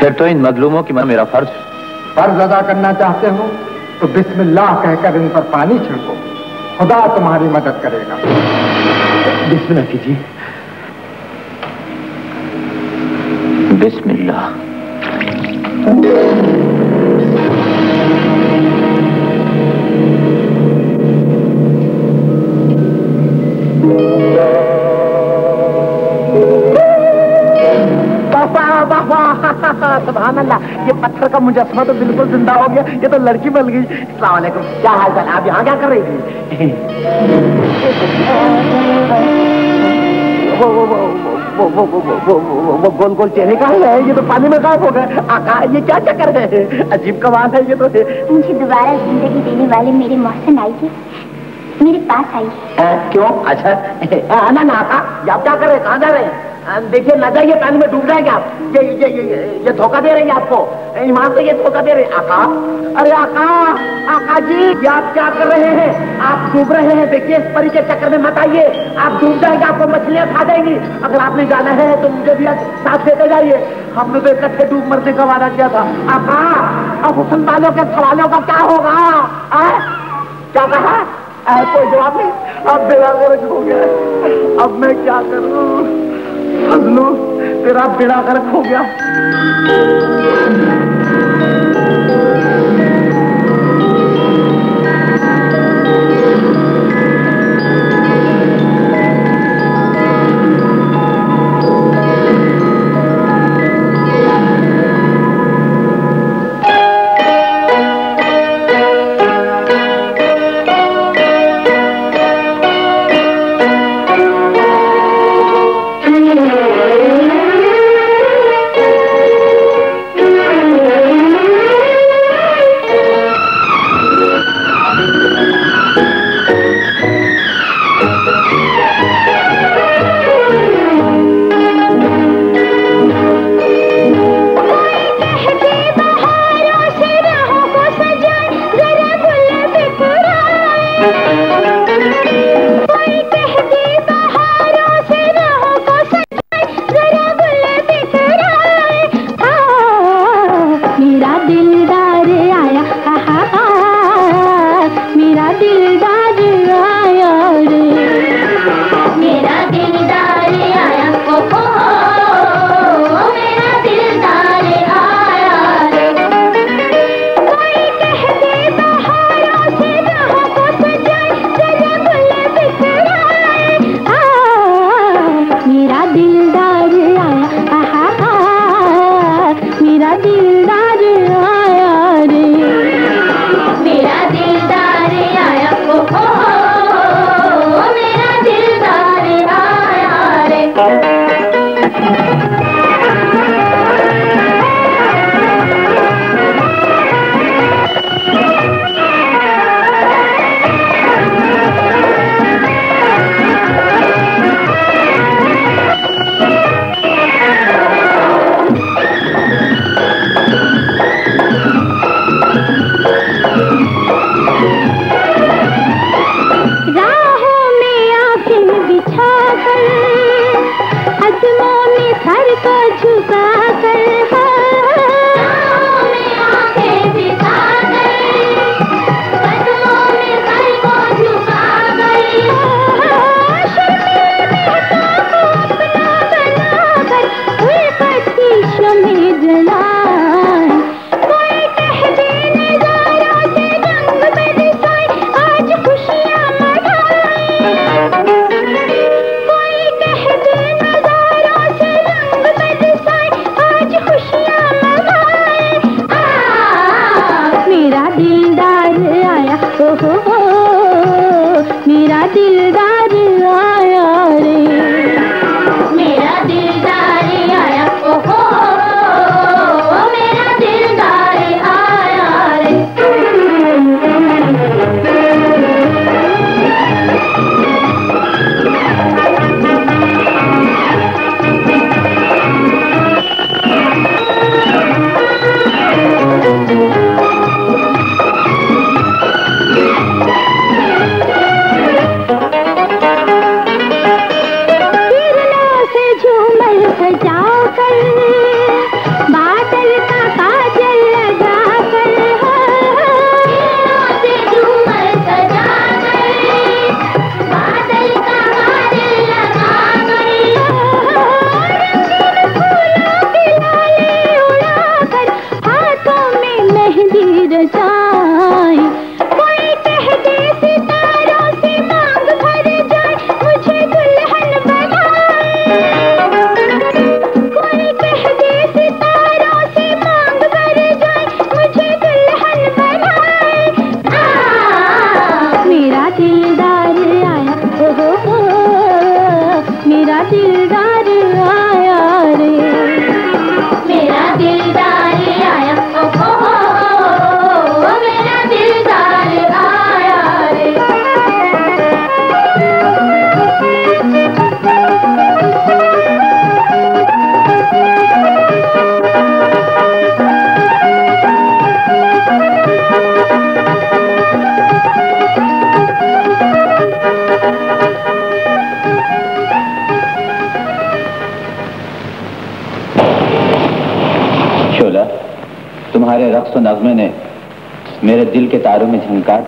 फिर तो इन मजलूमों की मेरा फर्ज अदा करना चाहते हो तो बिस्मिल्लाह कहकर इन पर पानी छिड़को, खुदा तुम्हारी मदद करेगा। बिस्मिल्लाह कीजिए। बिस्मिल्लाह। सुबहानअल्लाह, ये पत्थर का मुजस्मा तो बिल्कुल जिंदा हो गया, ये तो लड़की बन गई। अस्सलाम वालेकुम, क्या हाल चाल? आप यहाँ क्या कर रही थी? वो गोल गोल चेहरे का है, ये तो पानी में गायब हो गए। आका, ये क्या चक्कर है? अजीब कमाल है ये तो। मुझे दोबारा जिंदगी देने वाले मेरे मोहसिन आई थी, मेरे पास आई। क्यों? अच्छा ना ना, आप क्या कर रहे हैं? कहाँ जा रहे हैं? देखिए ना जाइए, पानी में डूब जाएगा आप। ये धोखा दे रहे हैं आपको, ईमान से ये धोखा दे रहे हैं। आका, अरे आका, आका जी, ये आप क्या कर रहे हैं? आप डूब रहे हैं। देखिए, इस परी के चक्कर में मत आइए, आप डूब जाएंगे, आपको मछलियाँ खा जाएंगी। अगर आपने जाना है तो मुझे भी साथ लेकर जाइए, हमने तो इकट्ठे डूब मरने का वादा किया था। आका, अब मुसलमानों के सवालों का क्या होगा? क्या कहा? कोई जवाब नहीं, अब बेड़ा गर्क हो गया। अब मैं क्या करूं? फजलू, तेरा बेड़ा गर्क हो गया। तुम्हारे रक्स और नज़मे ने मेरे दिल के तारों में झंकार।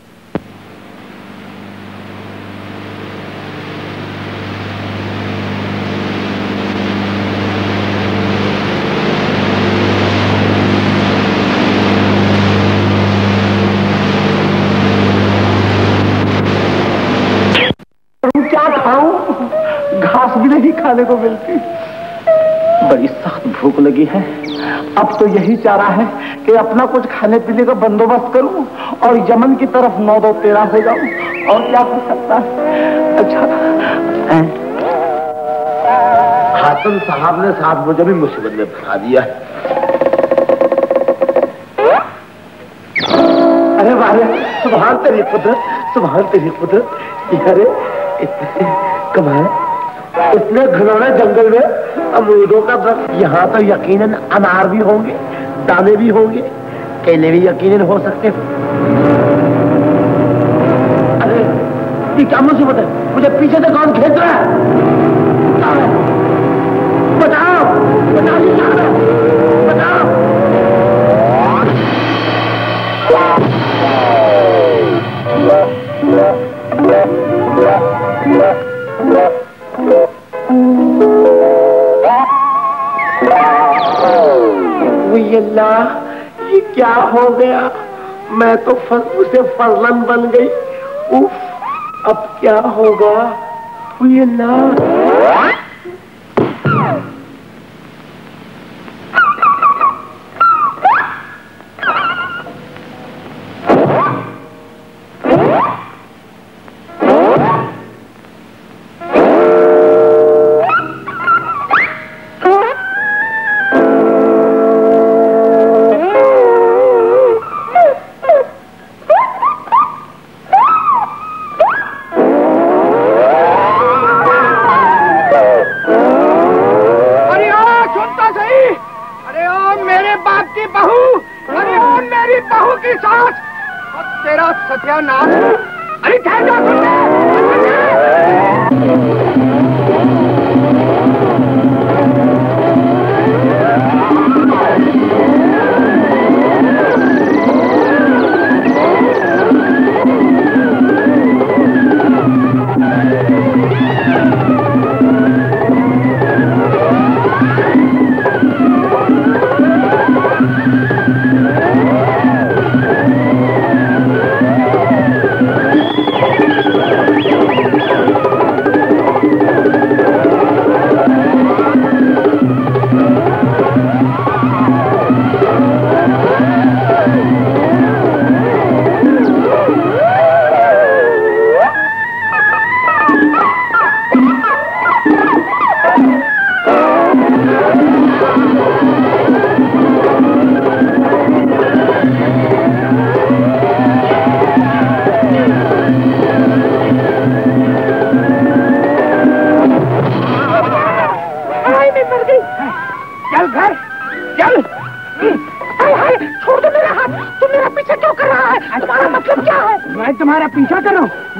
क्या खाऊं? घास भी नहीं खाने को मिलती। बड़ी सख्त भूख लगी है। अब तो यही चारा है कि अपना कुछ खाने पीने का बंदोबस्त करूं और यमन की तरफ 9-2-13 से जाऊं। और क्या कर सकता है? अच्छा हातिम साहब ने साहब मुझे भी मुसीबत में फंसा दिया। अरे वाह, सुभान तेरी कुदरत, सुभान तेरी कुदरत। अरे कमाल, इतने घनौने जंगल में अमरूदों का दरख्त। यहाँ तो यकीनन अनार भी होंगे, दाने भी होंगे, केले भी यकीनन हो सकते हो। अरे ये क्या मुसीबत है? मुझे पीछे से कौन खेच रहा है? बताओ बताओ बताओ। अल्लाह, ये क्या हो गया? मैं तो उसे फरलन बन गई। उफ, अब क्या होगा? ये अल्लाह,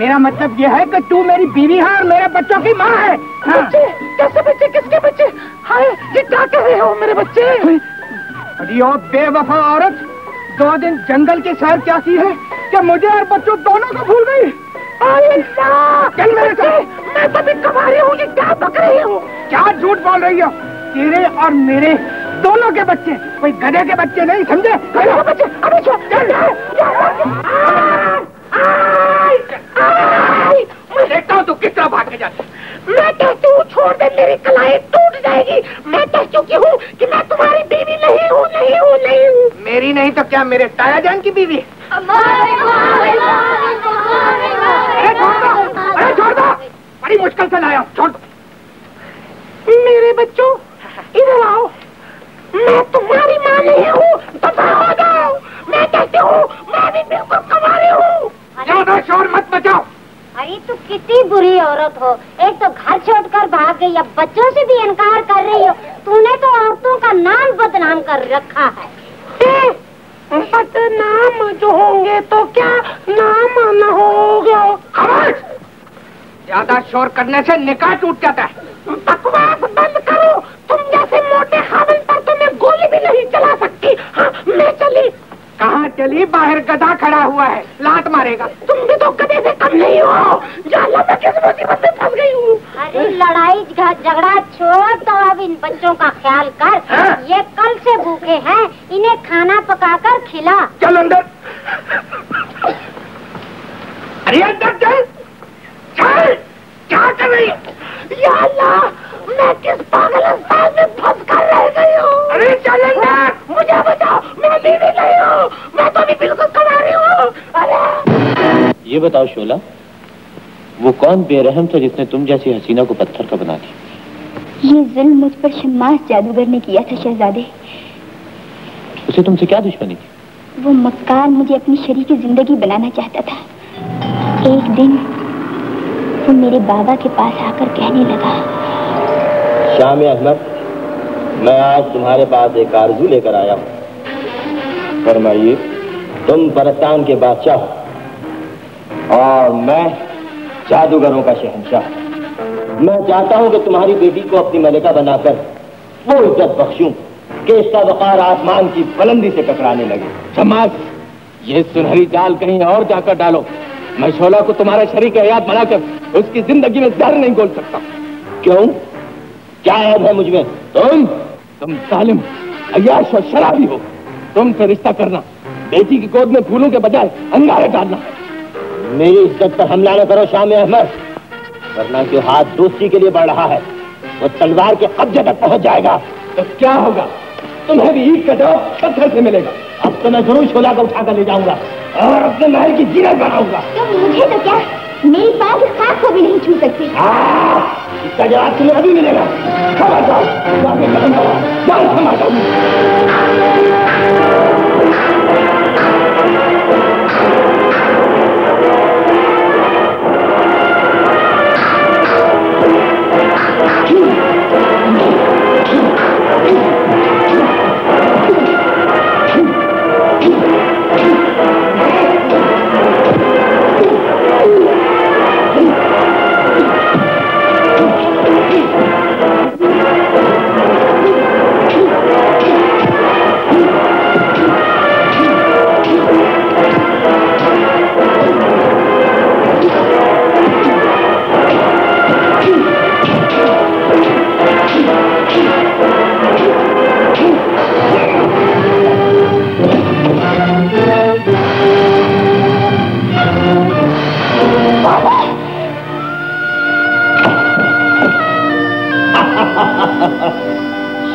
मेरा मतलब यह है कि तू मेरी बीवी है और मेरे बच्चों की माँ है। हाँ। बच्चे? कैसे बच्चे? किसके बच्चे? हाय, ये क्या कर रहे हो? मेरे बच्चे? अरे ओ बेवफा औरत, 2 दिन जंगल की सैर क्या सी है क्या? मुझे और बच्चों दोनों को भूल गई। चल मेरे साथ। मैं तभी कमा रही हूँ, ये क्या बक रही हूँ? क्या झूठ बोल रही हो? तेरे और मेरे दोनों के बच्चे, कोई गधे के बच्चे नहीं, समझे? मैं कहती हूँ छोड़ दे, मेरी कलाई टूट जाएगी। मैं कह चुकी हूँ कि मैं तुम्हारी बीवी नहीं हूँ, नहीं हूँ, नहीं हूँ। मेरी नहीं तो क्या मेरे ताया जान की बीवी? अरे छोड़ दो, बड़ी मुश्किल से लाया, छोड़ दो। बच्चों इधर आओ, मैं तुम्हारी माँ नहीं हूँ, तबाह हो जाओ। मैं कहती हूँ मैं भी बिल्कुल कुंवारी हूँ। ज़्यादा शोर मत मचाओ। अरे तू कितनी बुरी औरत हो, एक तो घर छोड़कर भाग गई, अब बच्चों से भी इनकार कर रही हो। तूने तो औरतों का नाम बदनाम कर रखा है। बदनाम जो होंगे तो क्या नाम आना होगा। खबरदार, ज्यादा शोर करने से निकाह टूट जाता है। बकवास बंद करो, तुम जैसे मोटे हावल पर तो मैं गोली भी नहीं चला सकती। हाँ मैं चली। कहाँ चली? बाहर गधा खड़ा हुआ है, लात मारेगा। तुम भी तो गधे से कम नहीं हो। जाना मैं किस मुसीबत में फंस गई हूँ। अरे लड़ाई झगड़ा छोड़, तो अब इन बच्चों का ख्याल कर। हाँ? ये कल से भूखे हैं, इन्हें खाना पकाकर खिला। चल अंदर। अरे अंदर चल, चल। क्या कर रही है? या अल्लाह, मैं किस पागलस्तान में फंस कर रह गई हूँ। अरे चल अंदर, मुझे बचाओ, मैं बीवी नहीं हूँ, मैं तो भी बिल्कुल कुंवारी हूँ। अरे ये बताओ शोला, वो कौन बेरहम था जिसने तुम जैसी हसीना को पत्थर का बना दिया? ये जुल्म मुझ पर शम्मास जादूगर ने किया था शहजादे। उसे तुमसे क्या दुश्मनी थी? वो मक्कार मुझे अपनी शरीक जिंदगी बनाना चाहता था। एक दिन वो मेरे बाबा के पास आकर कहने लगा, शाम अहमद, मैं आज तुम्हारे पास एक आरजू लेकर आया हूँ। फरमाइए। तुम परस्तान के बादशाह हो और मैं जादूगरों का शहंशाह। मैं चाहता हूं कि तुम्हारी बेटी को अपनी मलिका बनाकर वो इज्जत बख्शूं कि इसका वकार आसमान की बुलंदी से टकराने लगे। समाज, ये सुनहरी जाल कहीं और जाकर डालो। मैं शोला को तुम्हारा शरीक हयात बनाकर उसकी जिंदगी में जहर नहीं घोल सकता। क्यों? क्या ऐब है मुझमें? तुम जालिम, अय्याश और शराबी हो। तुमसे रिश्ता करना बेटी की गोद में फूलों के बजाय अंगारे डालना। मेरी इज्जत पर हमला न करो शाम अहमद, वरना जो हाथ दोस्ती के लिए बढ़ रहा है वो तलवार के कब्जे तक पहुंच जाएगा। तो क्या होगा? तुम्हें भी ईट का जवाब पत्थर से मिलेगा। अब तो मैं जरूर शोला को उठाकर ले जाऊंगा और अपने महल की जीनत बनाऊंगा। तो मुझे तो क्या, मेरी बात इस खाक को भी नहीं छू सकती। इसका जवाब तुम्हें अभी मिलेगा।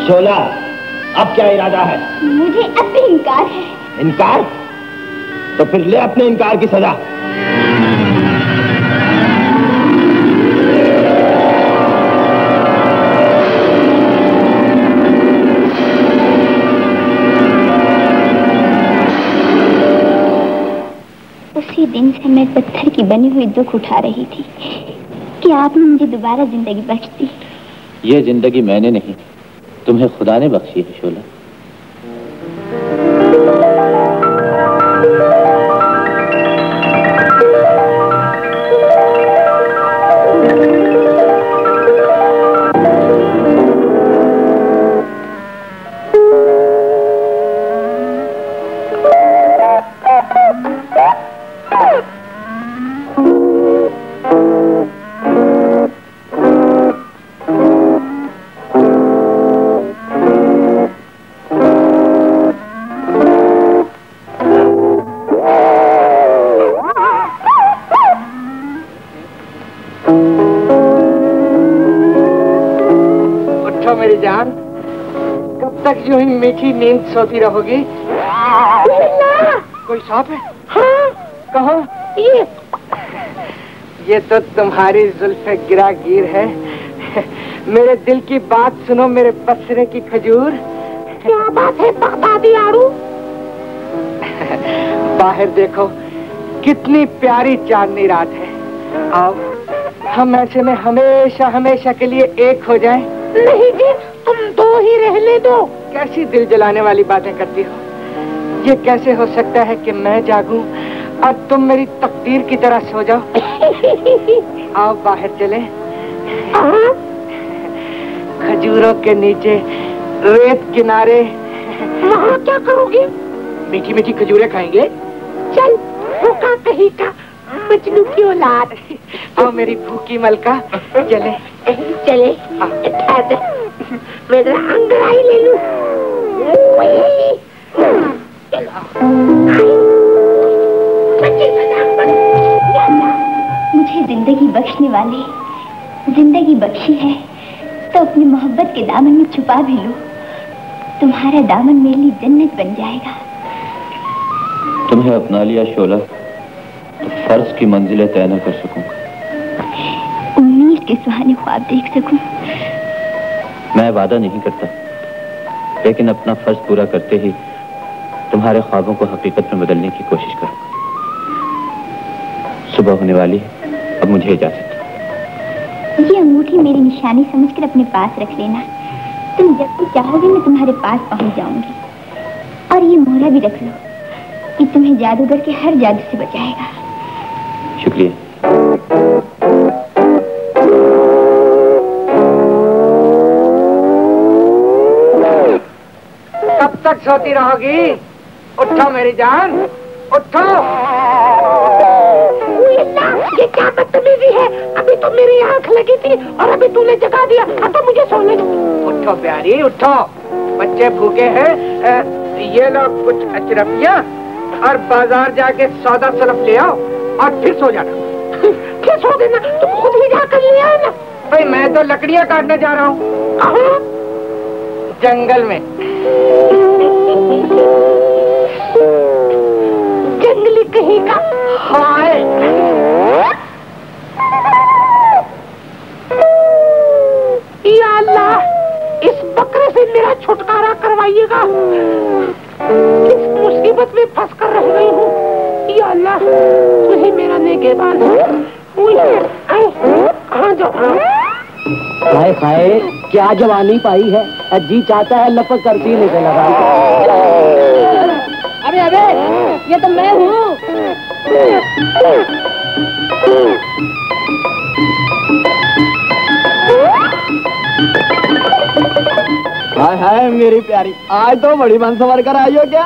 शोला, अब क्या इरादा है? मुझे अब भी इनकार है। इनकार? तो फिर ले अपने इनकार की सजा। उसी दिन से मैं पत्थर की बनी हुई दुख उठा रही थी कि आपने मुझे दोबारा जिंदगी बख्श दी। ये जिंदगी मैंने नहीं, तुम्हें खुदा ने बख्शी है शोला। मीठी नींद सोती रहोगी। कोई सांप है? हाँ। कहो। ये तो तुम्हारी जुल्फे गिरागीर है। मेरे दिल की बात सुनो मेरे बसरे की खजूर। क्या बात है बगदादी आड़ू, बाहर देखो कितनी प्यारी चांदनी रात है। आओ हम ऐसे में हमेशा हमेशा के लिए एक हो जाएं। नहीं जी, तुम दो ही रहने दो। कैसी दिल जलाने वाली बातें करती हो, ये कैसे हो सकता है कि मैं जागूं और तुम मेरी तकदीर की तरह सो जाओ। आओ बाहर चले, खजूरों के नीचे रेत किनारे। वहाँ क्या करोगे? मीठी मीठी खजूरें खाएंगे। चल भूखा कहीं का मजनू की औलाद। आओ मेरी भूखी मलका, चले चले। मेरा अंगड़ाई ले लूं। मुझे जिंदगी बख्शने वाले जिंदगी बख्शी है तो अपनी मोहब्बत के दामन में छुपा भी लो, तुम्हारा दामन मेरे लिए जन्नत बन जाएगा। तुम्हें अपना लिया शोला, तो फर्ज की मंजिलें तय न कर सकूं, उम्मीद के सुहाने ख्वाब देख सकूं। मैं वादा नहीं करता, लेकिन अपना फर्ज पूरा करते ही तुम्हारे ख्वाबों को हकीकत में बदलने की कोशिश करूंगा। सुबह होने वाली है, अब मुझे इजाजत। ये अंगूठी मेरी निशानी समझकर अपने पास रख लेना, तुम जब भी चाहोगे मैं तुम्हारे पास पहुंच जाऊंगी। और ये मोहरा भी रख लो, ये तुम्हें जादूगर के हर जादू से बचाएगा। शुक्रिया। कब तक सोती रहोगी? उठो मेरी जान, उठो। ये क्या बदतमीजी है, अभी तो मेरी आंख लगी थी और अभी तूने जगा दिया, अब तो मुझे सोने दो। उठो प्यारी उठो, बच्चे भूखे हैं। ये लो कुछ अचरपिया और बाजार जाके सौदा सलफ ले आओ और फिर सो जाना। फिर सो देना, तुम खुद ही जाकर ले आओ ना। भाई मैं तो लकड़ियाँ काटने जा रहा हूँ। कहाँ? जंगल में। जंगली कहीं का। हाय या अल्लाह, इस बकरे से मेरा छुटकारा करवाइएगा। किस मुसीबत में फंस कर रह गई हूँ। या अल्लाह, तू ही मेरा नेकेबान है। कहाँ जाओ? हाय हाय, क्या जवानी पाई है, जी चाहता है लपक करती निकल लगा। अरे अरे, ये तो मैं हूँ। हाय हाय मेरी प्यारी, आज तो बड़ी मन संवर कर आई हो। क्या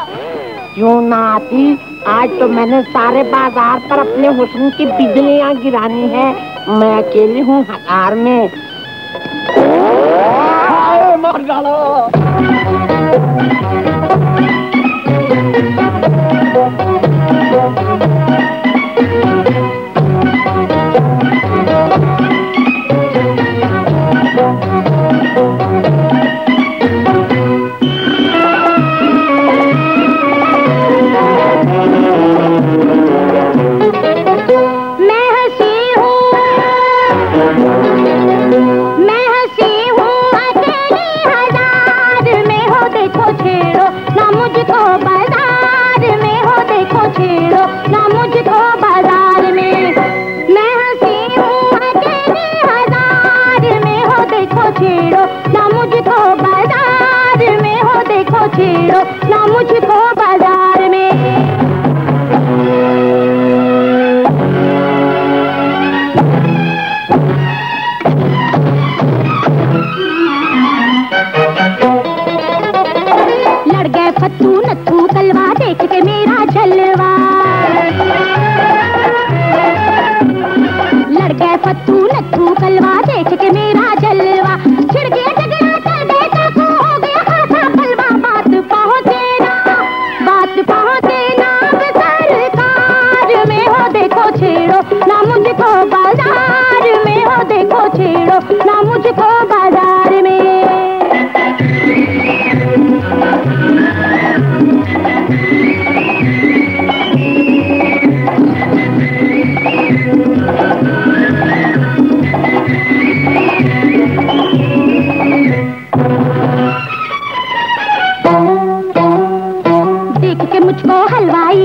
क्यों ना आती, आज तो मैंने सारे बाजार पर अपने हुस्न की बिजलियाँ गिरानी है। मैं अकेली हूँ हजार में। हाय मर डालो।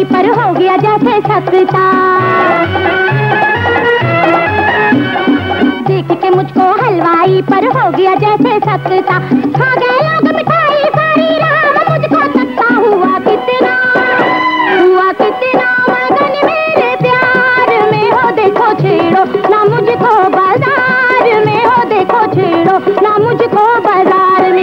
किसी पर हो गया जैसे सकता, देख के मुझको हलवाई पर हो गया जैसे सकता। खा गए लोग मिठाई सारी राम, मुझको सकता हुआ कितना, हुआ कितना। मगन मेरे प्यार में हो देखो छेड़ो ना मुझको बाजार में, हो देखो छेड़ो ना मुझको बाजार में।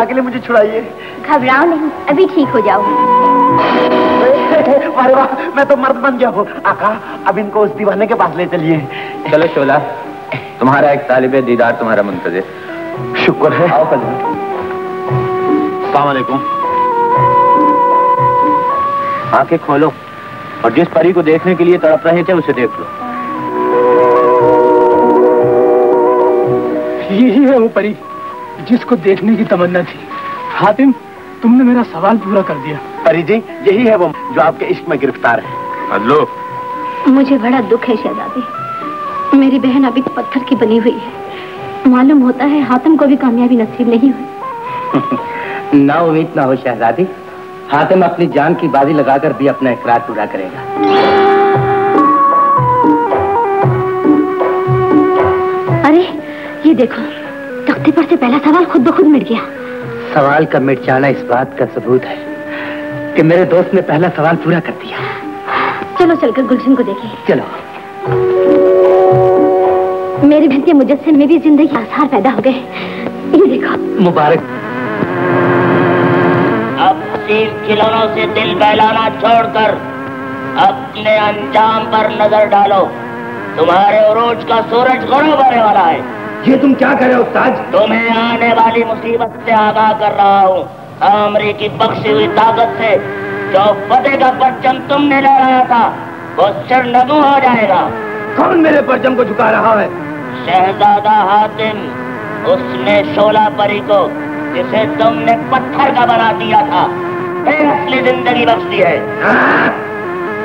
आगे ले मुझे छुड़ाइए। घबराओ नहीं, अभी ठीक हो जाओगे। अरे वाह, मैं तो मर्द बन गया हूँ। आका, अब इनको उस दीवाने के पास ले चलिए। चलो शोला, तुम्हारा एक तालिबे दीदार तुम्हारा मुंतज़िर। शुक्र है। आओ फजल। अस्सलाम वालेकुम। आंखें खोलो और जिस परी को देखने के लिए तड़प रहे थे उसे देख लो। यही है वो परी जिसको देखने की तमन्ना थी। हातिम, तुमने मेरा सवाल पूरा कर दिया। परी जी, यही है वो जो आपके इश्क में गिरफ्तार है। हेलो, मुझे बड़ा दुख है शहजादी, मेरी बहन अभी पत्थर की बनी हुई है। मालूम होता है हातिम को भी कामयाबी नसीब नहीं हुई। ना उम्मीद ना हो शहजादी, हातिम अपनी जान की बाजी लगाकर भी अपना इकरार पूरा करेगा। अरे ये देखो, तख्ते पर से पहला सवाल खुद ब खुद मिट गया। सवाल का मिट जाना इस बात का सबूत है कि मेरे दोस्त ने पहला सवाल पूरा कर दिया। चलो चलकर गुलशन को देखें। चलो। मेरी बहन के मुजस्से में भी जिंदगी के आसार पैदा हो गए। ये देखो। मुबारक। अब सिर्फ खिलौनों से दिल बहलाना छोड़कर अपने अंजाम पर नजर डालो। तुम्हारे उरूज का सूरज गरूब होने वाला है। ये तुम क्या कर रहे हो उस्ताद? तुम्हें आने वाली मुसीबत से आगाह कर रहा हूँ। आमरी की बख्शी हुई ताकत से जो फतेह का परचम तुमने लहराया था वो सरनगू हो जाएगा। कौन मेरे परचम को झुका रहा है? शहजादा हातिम, उसने शोला परी को जिसे तुमने पत्थर का बना दिया था फिर असली जिंदगी बख्शी है।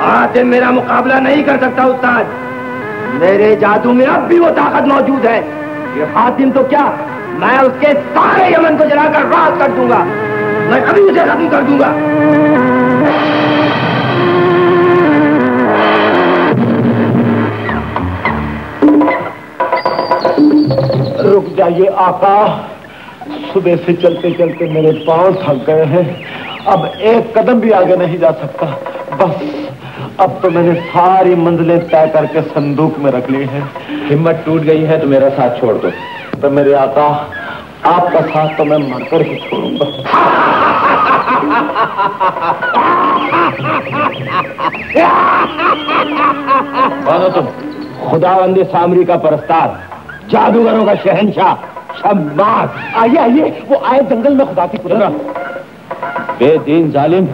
हातिम मेरा मुकाबला नहीं कर सकता उस्ताद, मेरे जादू में अब भी वो ताकत मौजूद है। ये हातिम तो क्या, मैं उसके सारे यमन को जलाकर राख कर दूंगा। मैं अभी उसे खत्म कर दूंगा। रुक जाइए आका, सुबह से चलते चलते मेरे पांव थक गए हैं। अब एक कदम भी आगे नहीं जा सकता। बस अब तो मैंने सारी मंजिलें तय करके संदूक में रख ली है। हिम्मत टूट गई है तो मेरा साथ छोड़ दो। तो मेरे आका, आपका साथ तो मैं मरकर ही छोड़ूंगा। मानो तुम खुदावंदी सामरी का परस्तार, जादूगरों का शहनशाह, शब्बास। आइए आइए, वो आए जंगल में खुदा की कुदरत। बेदीन जालिम,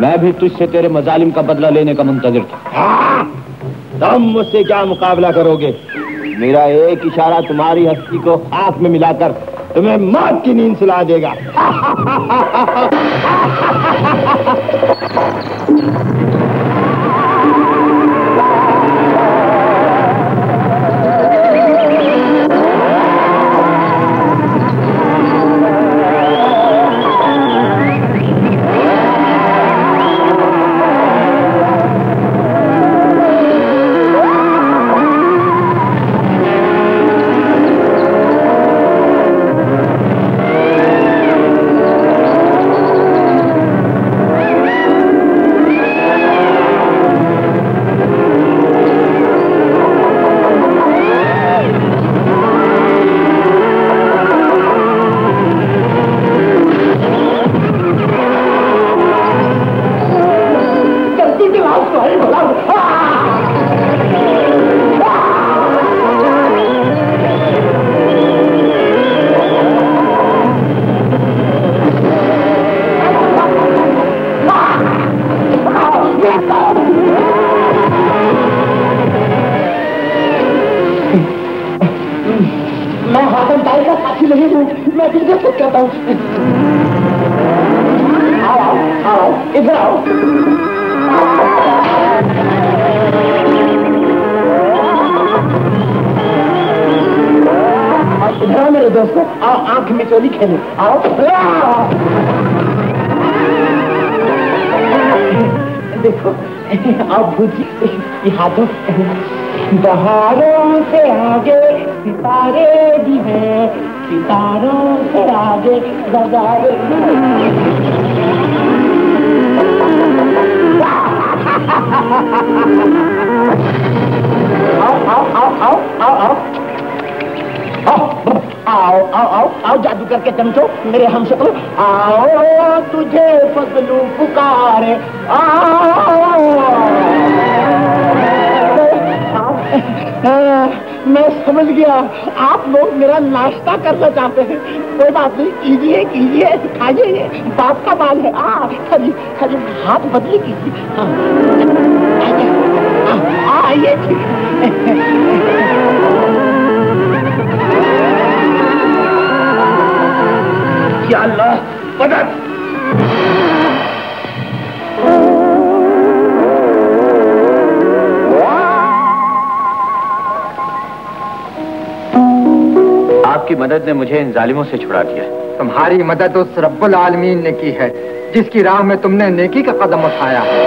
मैं भी तुझसे तेरे मजालिम का बदला लेने का मुंतज़िर था। तुम मुझसे क्या मुकाबला करोगे? मेरा एक इशारा तुम्हारी हस्ती को हाथ में मिलाकर तुम्हें मौत की नींद सुला देगा। दोस्तों, आओ आंख मिचोली खेलें, आओ। देखो आप बूझी हाथों बहारों से आगे सितारे भी हैं, सितारों से आगे गजारे भी हैं। आओ आओ आओ आओ आओ आओ आओ आओ आओ आओ आओ जादू करके चमचो मेरे हम से आओ तुझे फजलू पुकारे आओ। मैं समझ गया आप लोग मेरा नाश्ता करना चाहते हैं, कोई बात नहीं, कीजिए कीजिए खाइए, बाप का बाल है। खाली खाली हाथ बदली कीजिए, आइए या अल्लाह मदद। आपकी मदद ने मुझे इन जालिमों से छुड़ा दिया। तुम्हारी मदद उस रब्बुल आलमीन ने की है जिसकी राह में तुमने नेकी का कदम उठाया है।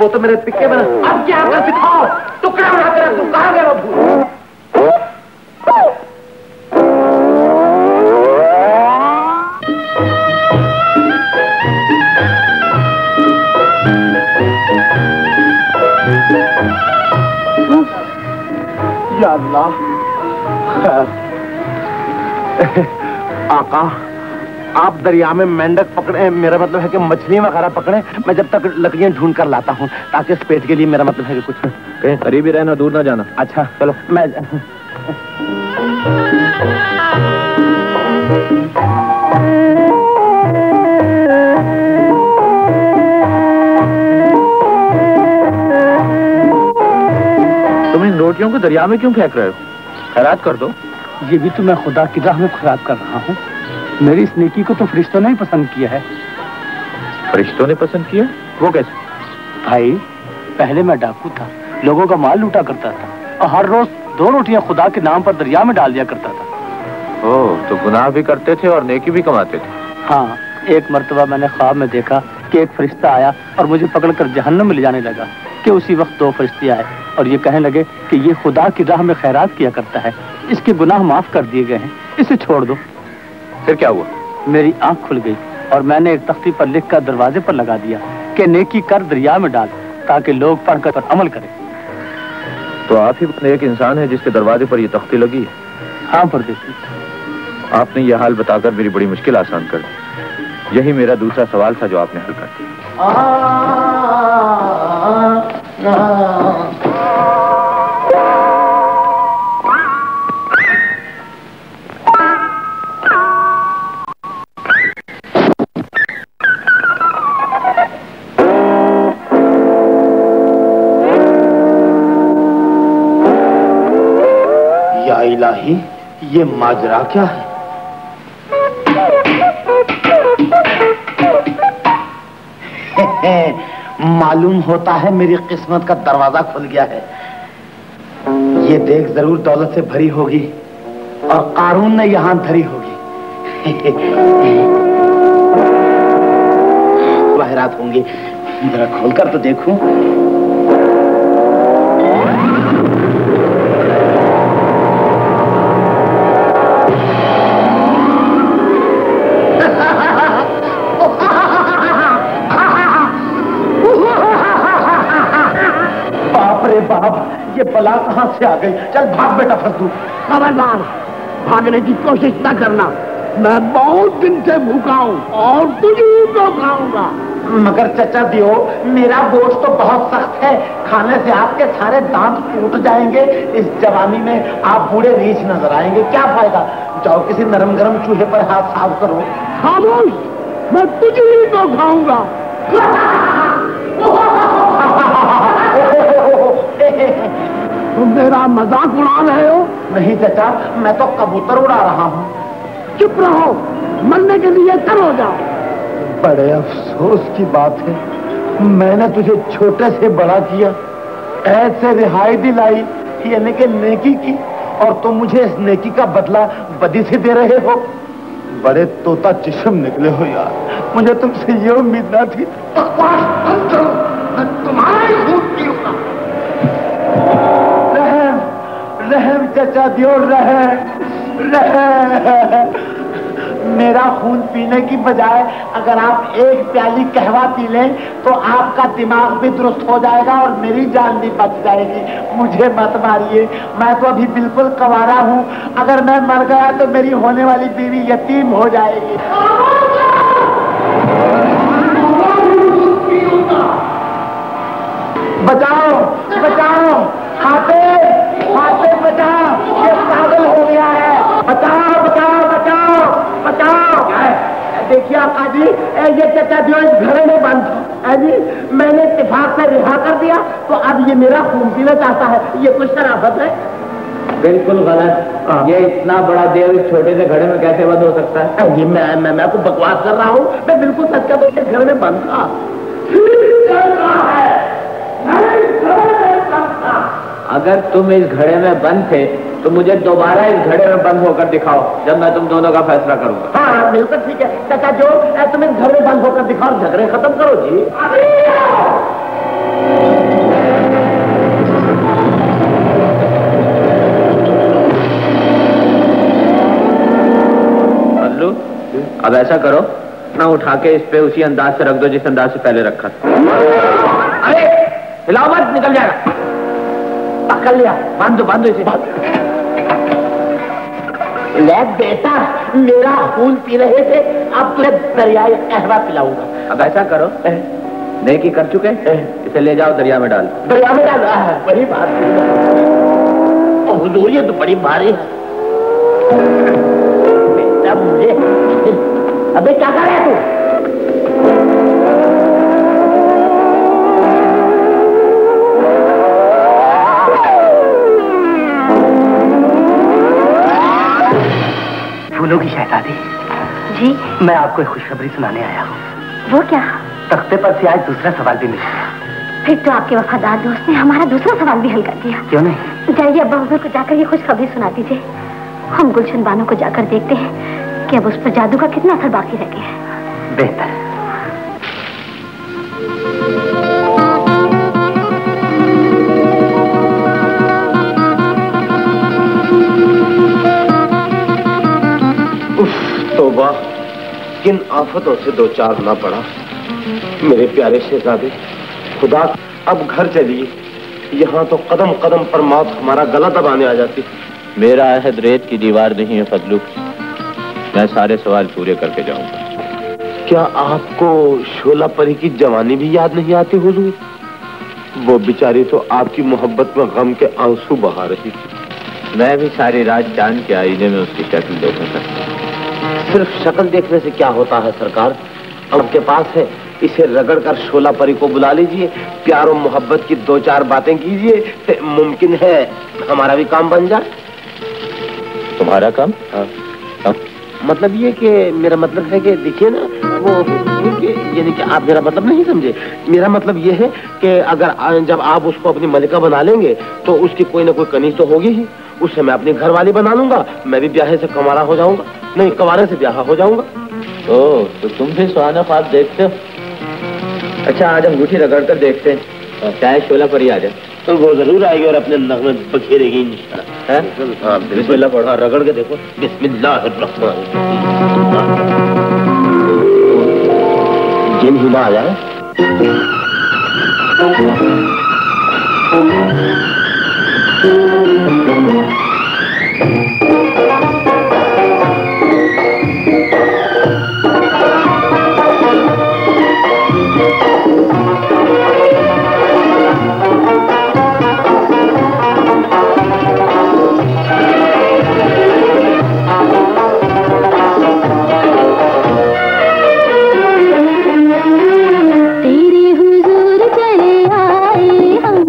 वो तो मेरे पिक्के बना, अब क्या कर सिखाओ टुकड़ा बना कर तू कहां गया बाबू? या अल्लाह आका, आप दरिया में मेंढक पकड़े, मेरा मतलब है कि मछली वगैरह पकड़े, मैं जब तक लकड़ियां ढूंढ कर लाता हूँ ताकि इस पेट के लिए, मेरा मतलब है कि कुछ कहीं करीब ही रहना, दूर ना जाना। अच्छा चलो मैं तुम इन रोटियों को दरिया में क्यों फेंक रहे हो? खैरात कर दो। ये भी तो मैं खुदा की राह में खैरात कर रहा हूँ। मेरी इस नेकी को तो फरिश्तों ने पसंद किया है। फरिश्तों ने पसंद किया? वो कैसे? भाई पहले मैं डाकू था, लोगों का माल लूटा करता था और हर रोज 2 रोटियां खुदा के नाम पर दरिया में डाल दिया करता था। ओह, तो गुनाह भी करते थे और नेकी भी कमाते थे। हाँ, एक मरतबा मैंने ख्वाब में देखा कि एक फरिश्ता आया और मुझे पकड़ कर जहन्नम में ले जाने लगा कि उसी वक्त 2 फरिश्ते आए और ये कहने लगे कि ये खुदा की राह में खैरात किया करता है, इसके गुनाह माफ कर दिए गए हैं, इसे छोड़ दो। फिर क्या हुआ? मेरी आंख खुल गई और मैंने एक तख्ती पर लिखकर दरवाजे पर लगा दिया कि नेकी कर दरिया में डाल ताकि लोग पढ़कर पर अमल करें। तो आप ही एक इंसान है जिसके दरवाजे पर यह तख्ती लगी है? हाँ परदेसी, आपने यह हाल बताकर मेरी बड़ी मुश्किल आसान कर दी। यही मेरा दूसरा सवाल था जो आपने हल कर दिया। इलाही, ये माजरा क्या है? मालूम होता है मेरी किस्मत का दरवाजा खुल गया है। ये देख जरूर दौलत से भरी होगी और कारून ने यहां धरी होगी। बाहरात होंगी, जरा खोलकर तो देखूं। बला कहां से आ गई? चल भाग बेटा फसदू। खबरदार, भागने की कोशिश न करना। मैं बहुत दिन से भूखा हूं और तुझे तो खाऊंगा। मगर चचा दियो, मेरा बोझ तो बहुत सख्त है, खाने से आपके सारे दांत टूट जाएंगे। इस जवानी में आप बूढ़े रीछ नजर आएंगे, क्या फायदा? जाओ किसी नरम गरम चूहे पर हाथ साफ करो। खामोश, मैं तुझे तो खाऊंगा। तुम मेरा मजाक उड़ा रहे हो? नहीं चाचा, मैं तो कबूतर उड़ा रहा हूँ। चुप रहो, मरने के लिए तर हो जाओ। बड़े अफसोस की बात है, मैंने तुझे छोटे से बड़ा किया, ऐसे रिहाई दिलाई यानी कि नेकी की, और तुम मुझे इस नेकी का बदला बदी से दे रहे हो। बड़े तोता चिशम निकले हो यार, मुझे तुमसे ये उम्मीद ना थी। मैं तुम्हारा ही खून पीऊंगा। रहम रहम चाचा दियो, रहम रहम। मेरा खून पीने की बजाय अगर आप एक प्याली कहवा पी लें तो आपका दिमाग भी दुरुस्त हो जाएगा और मेरी जान भी बच जाएगी। मुझे मत मारिए, मैं तो अभी बिल्कुल कवारा हूँ। अगर मैं मर गया तो मेरी होने वाली बीवी यतीम हो जाएगी। बचाओ बचाओ, हातिम हातिम बचाओ, ये पागल हो गया है। बचाओ बचाओ बचाओ बचाओ। देखिए आका जी, ये चाचा दियो इस घड़े में बंद जी, मैंने इत्तेफाक से रिहा कर दिया तो अब ये मेरा खून पीना चाहता है। ये कुछ शराफत है? बिल्कुल गलत। ये इतना बड़ा देव इस छोटे से घड़े में कैसे बंद हो सकता है? ये मैं आपको बकवास कर रहा हूँ, मैं बिल्कुल सच कहता हूँ। इस घड़े में बंद था, अगर तुम इस घड़े में बंद थे तो मुझे दोबारा इस घड़े में बंद होकर दिखाओ, जब मैं तुम दोनों का फैसला करूंगा। हाँ बिल्कुल ठीक है चाचा जो, तुम इस घर में बंद होकर दिखाओ, झगड़े खत्म करो जी। अल्लू, अब ऐसा करो ना, उठा के इस पे उसी अंदाज से रख दो जिस अंदाज से पहले रखा था। अरे हिलाओ मत, निकल जाएगा। पकड़ लिया, बांधो बांधो इसे। ले बेटा, मेरा खून पी रहे थे, अब तुझे दरियाई कहवा पिलाऊंगा। अब ऐसा करो, नेकी कर चुके, इसे ले जाओ दरिया में डाल। दरिया में डाल? बड़ी बात हुजूर, ये तो बड़ी भारी है बेटा मुझे। अबे क्या कर रहा है तू? की शहजादी जी, मैं आपको एक खुशखबरी सुनाने आया हूँ। वो क्या? तख्ते पर से आज दूसरा सवाल भी मिल गया। फिर तो आपके वफादार दोस्त ने हमारा दूसरा सवाल भी हल कर दिया। क्यों नहीं? जाइए अब्बा हुजूर को जाकर ये खुशखबरी सुना दीजिए। हम गुलशन बानो को जाकर देखते हैं कि अब उस पर जादू का कितना असर बाकी रह गया है। बेहतर। किन आफतों से दो चार ना पड़ा मेरे प्यारे शहजादे। खुदा, अब घर चलिए, यहाँ तो कदम कदम पर मौत हमारा गला दबाने आ जाती। मेरा अहद रेत की दीवार नहीं है फजलू, मैं सारे सवाल पूरे करके जाऊंगा। क्या आपको शोला परी की जवानी भी याद नहीं आती हुजूर? वो बेचारी तो आपकी मोहब्बत में गम के आंसू बहा रही थी। मैं भी सारी रात चांद के आईने में उसकी शक्ल देखा था। सिर्फ शक्ल देखने से क्या होता है सरकार, अब के पास है, इसे रगड़कर शोला परी को बुला लीजिए, प्यार और मोहब्बत की दो चार बातें कीजिए, मुमकिन है हमारा भी काम बन जाए। तुम्हारा काम? हाँ। मतलब ये कि मेरा मतलब है कि देखिए ना वो, यानी कि आप मेरा मतलब नहीं समझे। मेरा मतलब ये है कि अगर जब आप उसको अपनी मलिका बना लेंगे तो उसकी कोई ना कोई कनी तो होगी ही, उससे मैं अपनी घरवाली बना लूंगा, मैं भी ब्याहे से कवारा हो जाऊंगा, नहीं कवारे से ब्याहा हो जाऊंगा। तो तुम भी सुहाना ख्वाब देखते हो? अच्छा, आज हम गुठी रगड़ कर देखते हैं, चाहे शोला परी आ जाए। तो वो जरूर आएगी और अपने नगमे बखेरेगी इंशाअल्लाह। बिस्मिल्लाह पढ़ो, रगड़ के देखो। बिस्मिल्लाह। जिन हिला आ जाए। तेरे हुजूर चले आए हम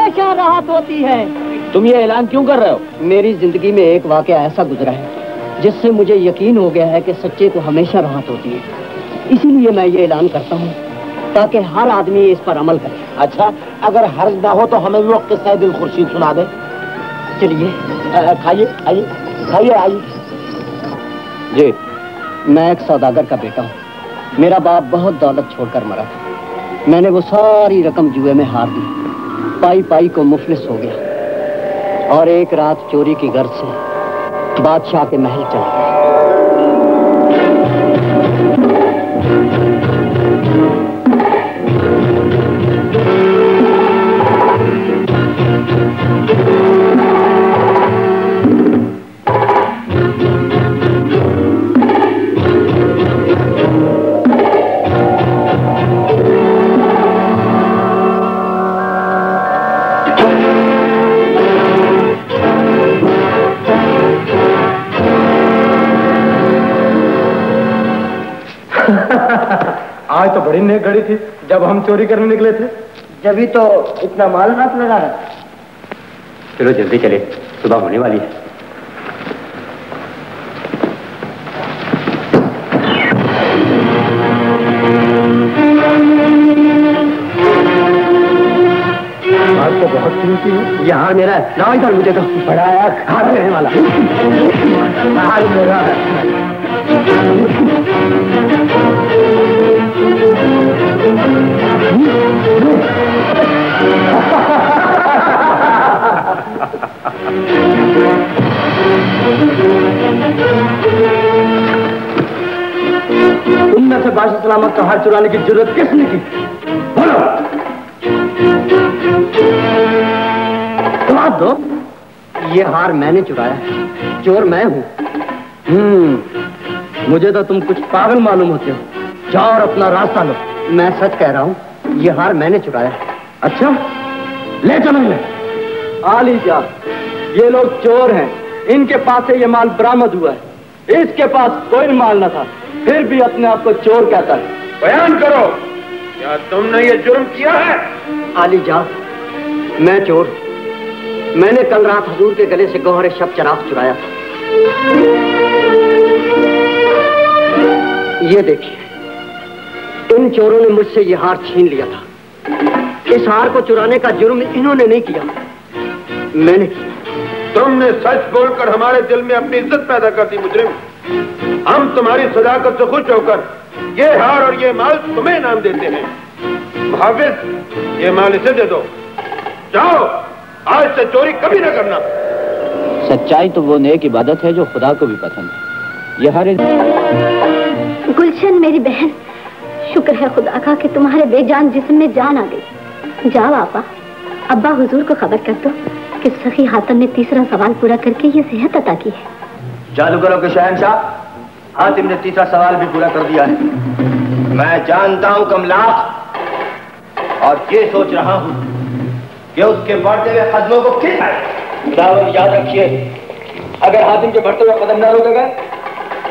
हमेशा राहत होती है। तुम ये ऐलान क्यों कर रहे हो? मेरी जिंदगी में एक वाकया ऐसा गुजरा है जिससे मुझे यकीन हो गया है कि सच्चे को हमेशा राहत होती है, इसीलिए मैं ये ऐलान करता हूँ ताकि हर आदमी इस पर अमल करे। अच्छा, अगर हर्ज ना हो तो हमें भी किस्सा दिल खुर्शीद सुना दे। चलिए खाइए आइए, खाइए आइए। जी, मैं एक सौदागर का बेटा हूँ। मेरा बाप बहुत दौलत छोड़कर मरा था। मैंने वो सारी रकम जुए में हार दी, पाई पाई को मुफलिस हो गया और एक रात चोरी की गर्ज से बादशाह के महल चला गया। आज तो बड़ी नेक घड़ी थी जब हम चोरी करने निकले थे, जब ही तो इतना माल हाथ लगा है। चलो जल्दी चले, सुबह होने वाली है। तो बहुत कीमती है। ये हार मेरा है। ना इधर मुझे तो बड़ा हार रहने वाला हार मेरा तुम में से बादशाह सलामत का हार चुराने की जरूरत किसने की? बोलो। जवाब दो। ये हार मैंने चुराया, चोर मैं हूँ। मुझे तो तुम कुछ पागल मालूम होते हो। जाओ और अपना रास्ता लो। मैं सच कह रहा हूँ, ये हार मैंने चुराया। अच्छा, ले चलो इन्हें। आली जा, ये लोग चोर हैं। इनके पास से ये माल बरामद हुआ है। इसके पास कोई माल न था, फिर भी अपने आप को चोर कहता है। बयान करो, क्या तुमने ये जुर्म किया है? आली जा, मैं चोर। मैंने कल रात हजूर के गले से गौहरे शब चराफ चुराया था। ये देखिए, इन चोरों ने मुझसे ये हार छीन लिया था। इस हार को चुराने का जुर्म इन्होंने नहीं किया, मैंने किया। तुमने सच बोलकर हमारे दिल में अपनी इज्जत पैदा कर दी मुजरिम। हम तुम्हारी सदाकत से खुश होकर ये हार और ये माल तुम्हें इनाम देते हैं। हाफिज, ये माल इसे दे दो। जाओ, आज से चोरी कभी ना करना। सच्चाई तो वो नेक इबादत है जो खुदा को भी पसंद है। ये हार। गुलशन मेरी बहन, शुक्र है खुदा का कि तुम्हारे बेजान जिस्म में जान आ गई। जाओ आपा, अब्बा हुजूर को खबर कर दो कि सखी हातिम ने तीसरा सवाल पूरा करके ये सेहत अता की है। जादूगरों के शहंशाह, हातिम ने तीसरा सवाल भी पूरा कर दिया है। मैं जानता हूँ कमलाख, और ये सोच रहा हूँ कि उसके बढ़ते हुए कदमों को किस आए। याद रखिए, अगर हातिम के बढ़ते हुए कदम न रोके गए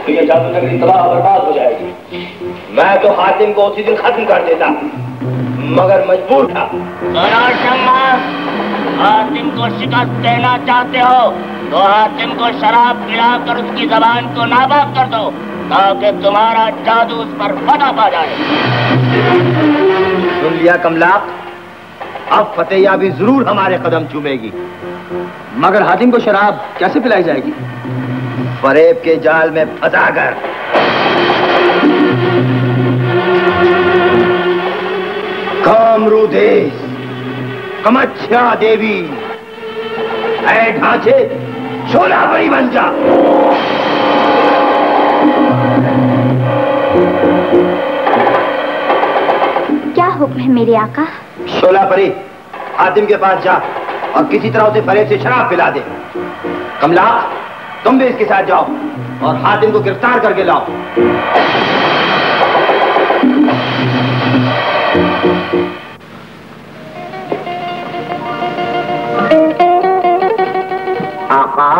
तो ये जादू नगरी तबाह बर्बाद हो जाएगी। मैं तो हातिम को उसी दिन खत्म कर देता, मगर मजबूर था। हातिम को शिकस्त देना चाहते हो तो हातिम को शराब पिलाकर उसकी जबान को नाबाद कर दो, ताकि तुम्हारा जादू उस पर फटा पा जाए। सुन लिया कमला, अब फतेह याबी जरूर हमारे कदम चूमेगी, मगर हातिम को शराब कैसे पिलाई जाएगी? फरेब के जाल में फंसा कर। कामरूदेश, कमच्छा देवी, ऐ ढांचे छोला बड़ी बन जा। क्या हुक्म है मेरे आका? छोला परी, हातिम के पास जा और किसी तरह उसे फरेब से शराब पिला दे। कमला, तुम भी इसके साथ जाओ और हातिम को गिरफ्तार करके लाओ। आका,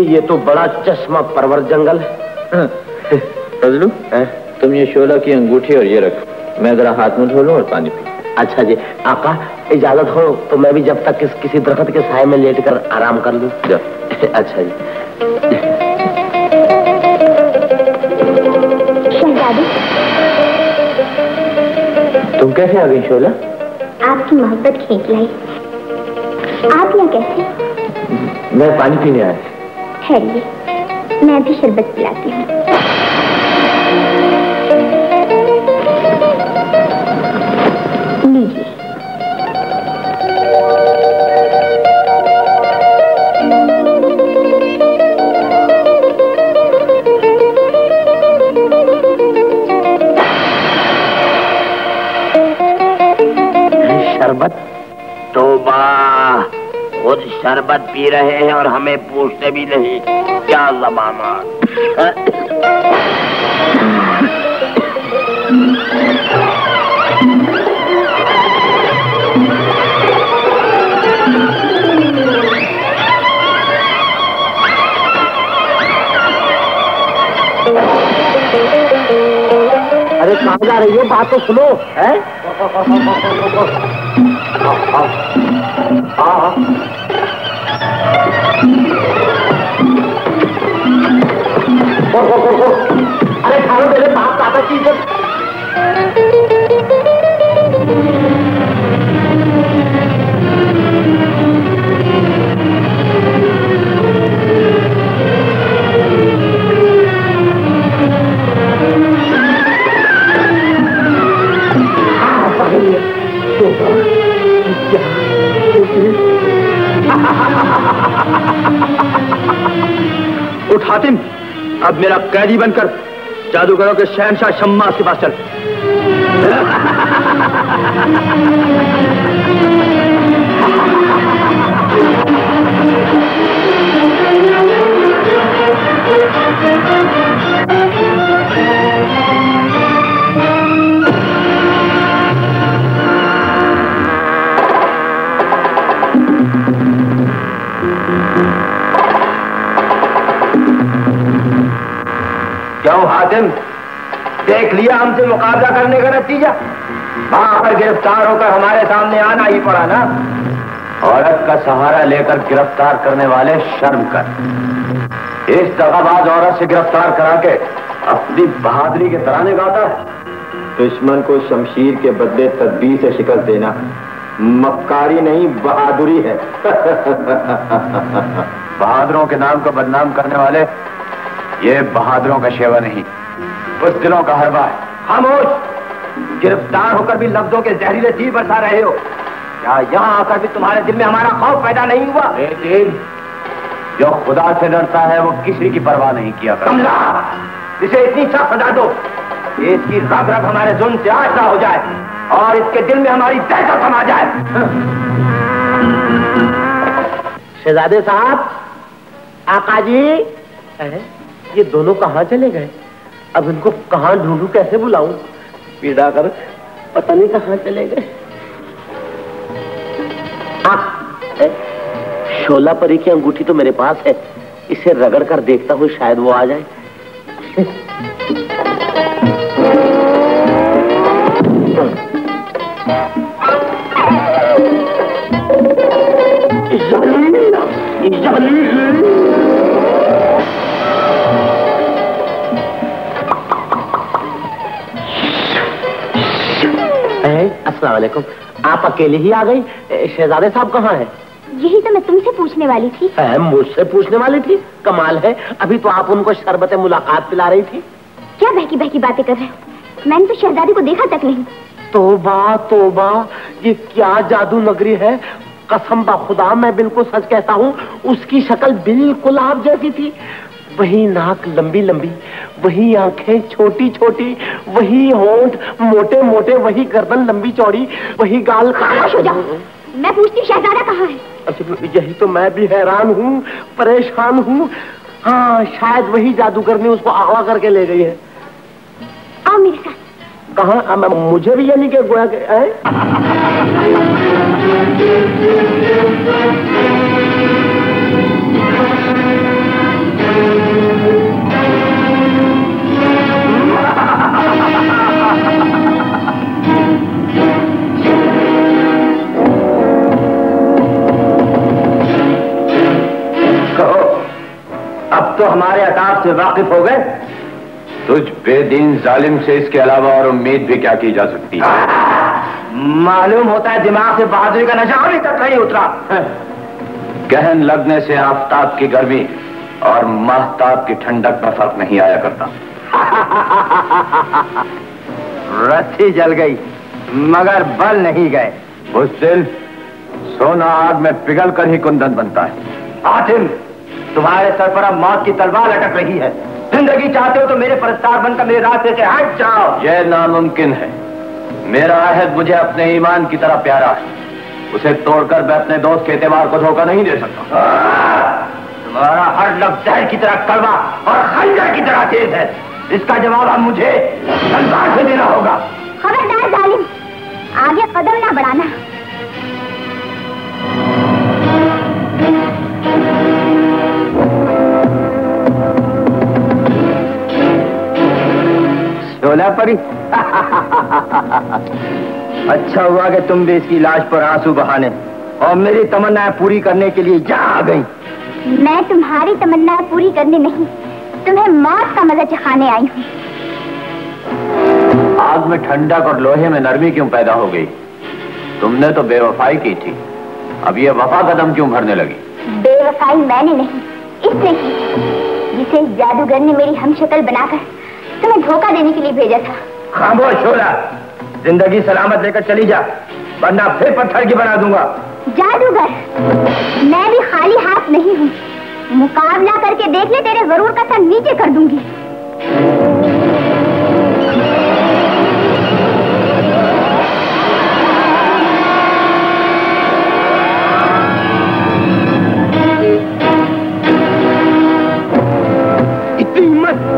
ये तो बड़ा चश्मा परवर जंगल है। फजलू, तुम ये शोला की अंगूठी और ये रखो, मैं जरा हाथ मुंह धो लूं और पानी पी। अच्छा जी आका, इजाजत हो तो मैं भी जब तक किसी दरख्त के साय में लेटकर आराम कर लूं। अच्छा जी। तुम कैसे आ गई शोला? आपकी मोहब्बत खींच लाई। आप यहाँ कैसे? मैं पानी पीने आया। खैरिए, मैं भी शरबत पिलाती हूँ। शरबत? तोबा, खुद शरबत पी रहे हैं और हमें पूछते भी नहीं, क्या ज़माना। अरे कहाँ जा रही है, बात तो सुनो। है अरे खालो मेरे बाप दादा की उठ हातिम, अब मेरा कैदी बनकर जादूगरों के शहनशाह शम्मा के पास चल। क्यों हातिम, देख लिया हमसे मुकाबला करने का नतीजा? वहां पर गिरफ्तार होकर हमारे सामने आना ही पड़ा ना। औरत का सहारा लेकर गिरफ्तार करने वाले शर्म कर। इस दगाबाज औरत से गिरफ्तार करा के अपनी बहादुरी के तराने गाता है। दुश्मन को शमशीर के बदले तदबीर से शिकस्त देना मक्कारी नहीं बहादुरी है। बहादुरों के नाम को बदनाम करने वाले, ये बहादुरों का शेवा नहीं, बुज़दिलों का हरबा है। खामोश, गिरफ्तार होकर भी लफ्जों के जहरीले तीर बरसा रहे हो। क्या यहाँ आकर भी तुम्हारे दिल में हमारा खौफ पैदा नहीं हुआ? लेकिन जो खुदा से डरता है वो किसी की परवाह नहीं किया करता। इसे इतनी सख्त सजा दो, इसकी रग रग हमारे जुल्म से आशा हो जाए और इसके दिल में हमारी दहशत समा जाए। शहजादे साहब, आका जी, ये दोनों कहाँ चले गए? अब इनको कहाँ ढूंढूं, कैसे बुलाऊं? पीड़ा कर पता नहीं कहाँ चले गए। शोला परी की अंगूठी तो मेरे पास है, इसे रगड़ कर देखता हूँ, शायद वो आ जाए। अस्सलाम वालेकुम। आप अकेले ही आ गई? शहजादे साहब कहाँ हैं? यही तो मैं तुमसे पूछने वाली थी। मुझसे पूछने वाली थी? कमाल है, अभी तो आप उनको शरबत मुलाकात पिला रही थी। क्या बहकी बहकी बातें कर रहे हो? मैंने तो शहजादे को देखा तक नहीं। तोबा तोबा, ये क्या जादू नगरी है। कसम बा खुदा मैं बिल्कुल सच कहता हूँ, उसकी शक्ल बिल्कुल आप जैसी थी। वही नाक लंबी लंबी, वही आंखें छोटी छोटी, वही होंठ मोटे मोटे, वही गर्दन लंबी चौड़ी, वही गाल। खामोश हो जाओ, मैं पूछती हूँ शहजादा कहाँ है? अच्छा, यही तो मैं भी हैरान हूँ, परेशान हूँ। हाँ, शायद वही जादूगर ने उसको अगवा करके ले गई है। आओ मेरे साथ। कहाँ? मुझे भी यानी कि गोया तो हमारे अताब से वाकिफ हो गए। तुझ बेदीन जालिम से इसके अलावा और उम्मीद भी क्या की जा सकती है? मालूम होता है दिमाग से बहादुरी का नशा अभी तक नहीं उतरा। गहन लगने से आफ्ताब की गर्मी और महताब की ठंडक में फर्क नहीं आया करता। रस्सी जल गई मगर बल नहीं गए। बुज़दिल, सोना आग में पिघल कर ही कुंदन बनता है। हातिम, तुम्हारे सर पर अब मौत की तलवार लटक रही है। जिंदगी चाहते हो तो मेरे परस्तार बनकर मेरे रास्ते से हट जाओ। यह नामुमकिन है। मेरा अहद मुझे अपने ईमान की तरह प्यारा है। उसे तोड़कर मैं अपने दोस्त के एतबार को धोखा नहीं दे सकता। तुम्हारा हर लफ्ज़ जहर की तरह कड़वा और खंजर की तरह तेज है। इसका जवाब अब मुझे तलवार से देना होगा। खबरदार जालिम, आगे कदम ना बढ़ाना। सोना परी। अच्छा हुआ कि तुम भी इसकी लाश पर आंसू बहाने और मेरी तमन्नाएं पूरी करने के लिए यहाँ आ गई। मैं तुम्हारी तमन्नाएं पूरी करने नहीं, तुम्हें मौत का मजा चखाने आई हूँ। आग में ठंडक और लोहे में नरमी क्यों पैदा हो गई? तुमने तो बेवफाई की थी, अब ये वफा कदम क्यों भरने लगी? बेवफाई मैंने नहीं, इसने की, जिसे जादूगर ने मेरी हमशक्ल बनाकर तुम्हें धोखा देने के लिए भेजा था। खामोश शोला, जिंदगी सलामत लेकर चली जा, वरना फिर पत्थर की बना दूंगा। जादूगर, मैं भी खाली हाथ नहीं हूँ। मुकाबला करके देख ले, तेरे जरूर का सर नीचे कर दूंगी। इतनी हिम्मत!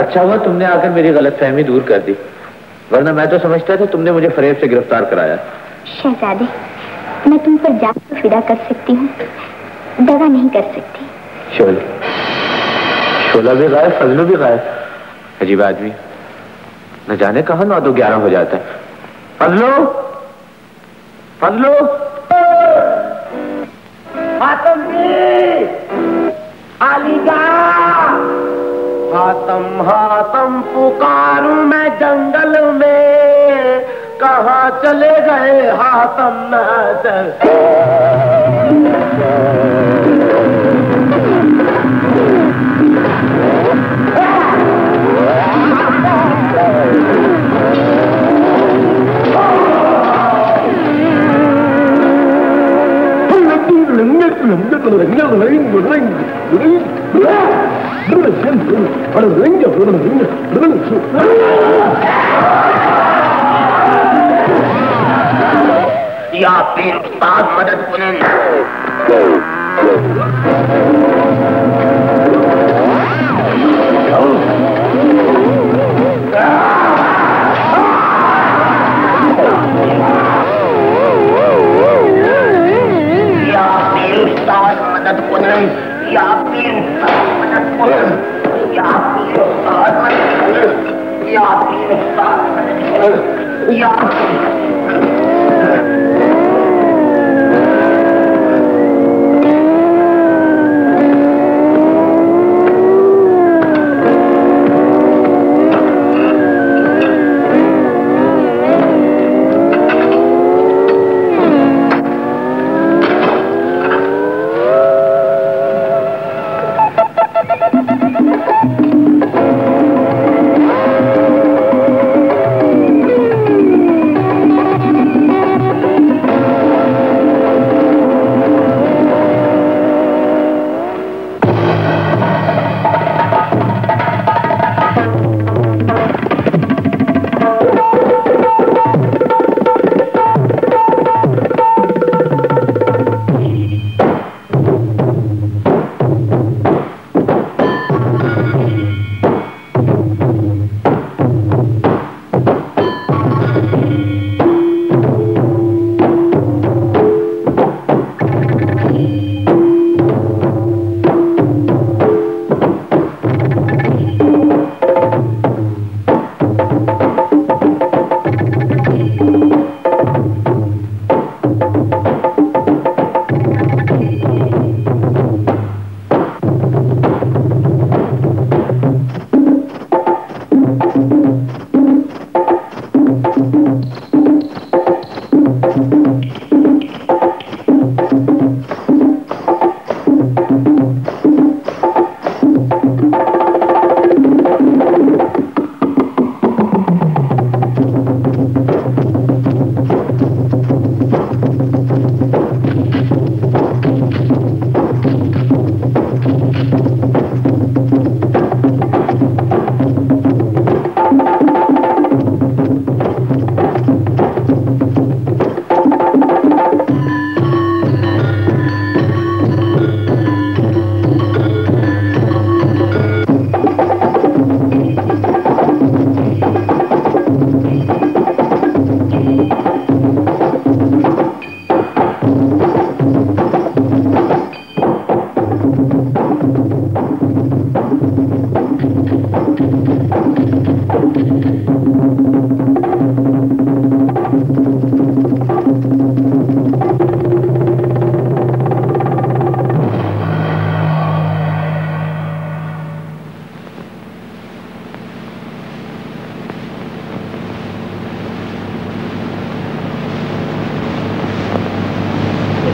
अच्छा हुआ तुमने आकर मेरी गलतफहमी दूर कर दी, वरना मैं तो समझता था तुमने मुझे फरेब से गिरफ्तार कराया। शहजादे, मैं तुम पर जान को फिदा कर सकती हूँ, दगा नहीं कर सकती। शोला भी गायब, फजलू भी गायब। अजीब आदमी, न जाने कहाँ 9-11 हो जाता है। फजलू, फजलू, हातिम जी, आलिदा, हातिम हातिम पुकारूं मैं जंगल में, कहाँ चले गए हातिम नादर। या पीर उस्ताद मदद करें। या पीर उस्ताद मदद करें। या पीर उस्ताद मदद करें। या पीर उस्ताद मदद करें। या पीर उस्ताद मदद करें। या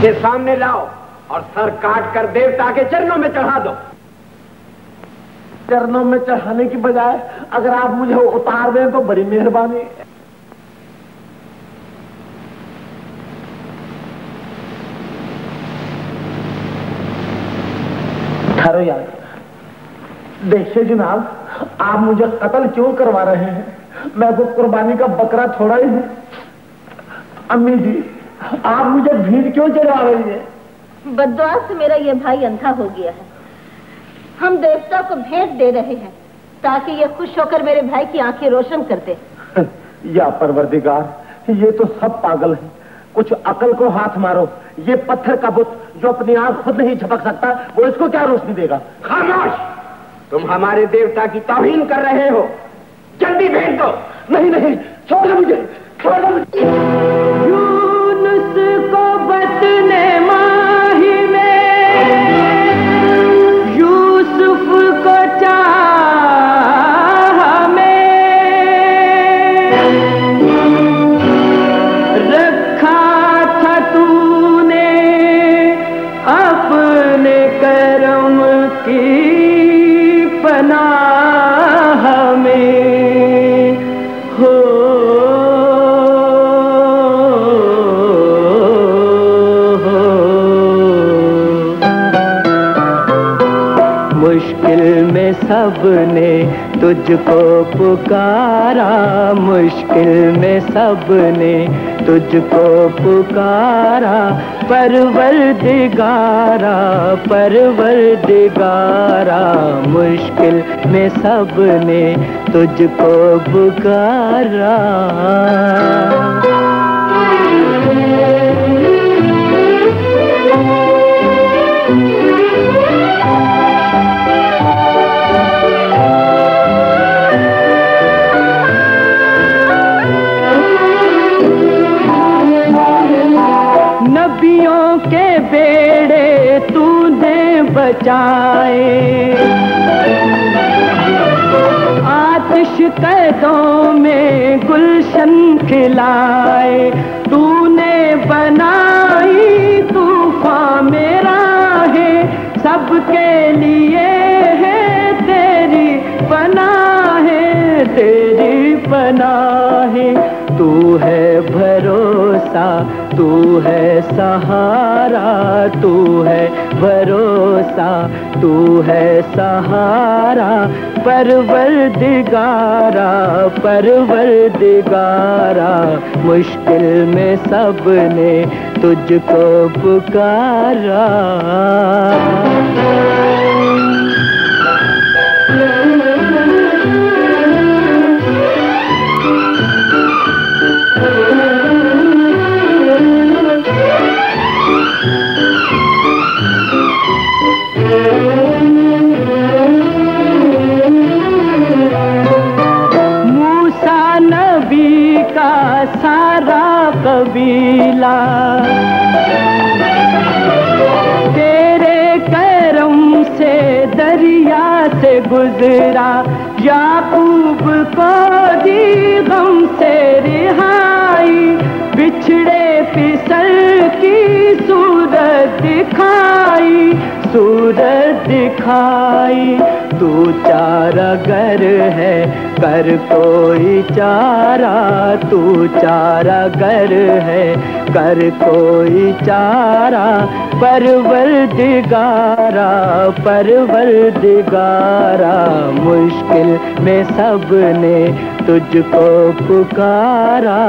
मुझे सामने लाओ और सर काट कर देवता के चरणों में चढ़ा दो। चरणों में चढ़ाने की बजाय अगर आप मुझे उतार दें तो बड़ी मेहरबानी। ठहरो यार, देखिए जनाब, आप मुझे कत्ल क्यों करवा रहे हैं? मैं वो कुर्बानी का बकरा थोड़ा ही हूं। अम्मी जी, आप मुझे भीड़ क्यों चढ़ा रही है? बद्दुआ से मेरा ये भाई अंधा हो गया है। हम देवता को भेंट दे रहे हैं ताकि ये खुश होकर मेरे भाई की आंखें रोशन कर दे। या परवरदिगार, ये तो सब पागल है। कुछ अकल को हाथ मारो। ये पत्थर का बुत जो अपनी आंख खुद नहीं झपक सकता, वो इसको क्या रोशनी देगा? खामोश! तुम हमारे देवता की तौहीन कर रहे हो। जल्दी भेंट दो। नहीं नहीं, छोड़ दो मुझे, छोड़ दो मुझे। सबने तुझको पुकारा, मुश्किल में सबने तुझको पुकारा, परवरदिगारा परवरदिगारा। मुश्किल में सबने तुझको पुकारा। बचाए आतिश कैदों में गुलशन खिलाए, तूने बनाई तूफान मेरा है, सबके लिए है तेरी पनाह है, तेरी पनाह है। तू है भरोसा, तू है सहारा, तू है भरोसा, तू है सहारा, परवरदिगारा परवरदिगारा। मुश्किल में सबने तुझको पुकारा। कबीला तेरे करम से दरिया से गुजरा, याकूब को दी गम से रिहाई, बिछड़े फिसल की सूरत दिखाई। तू चारागर है कर कोई चारा, तू चारागर है कर कोई चारा, परवरदिगारा परवरदिगारा। मुश्किल में सबने तुझको पुकारा।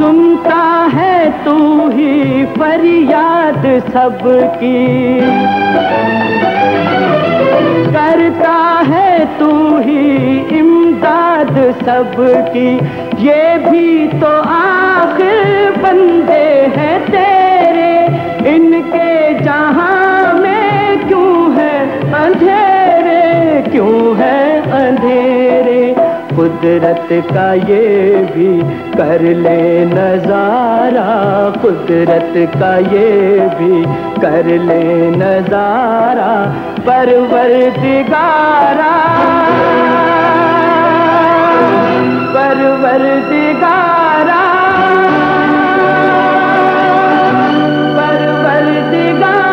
सुनता है तू ही फरियाद सबकी, करता है तू ही इमदाद सबकी, ये भी तो आखिर बंदे हैं तेरे, इनके जहां में क्यों है अंधेरे? खुद कुदरत का ये भी कर ले नज़ारा, कुदरत का ये भी कर ले नज़ारा परवरदिगारा, परवरदिगारा, परवरदिगारा।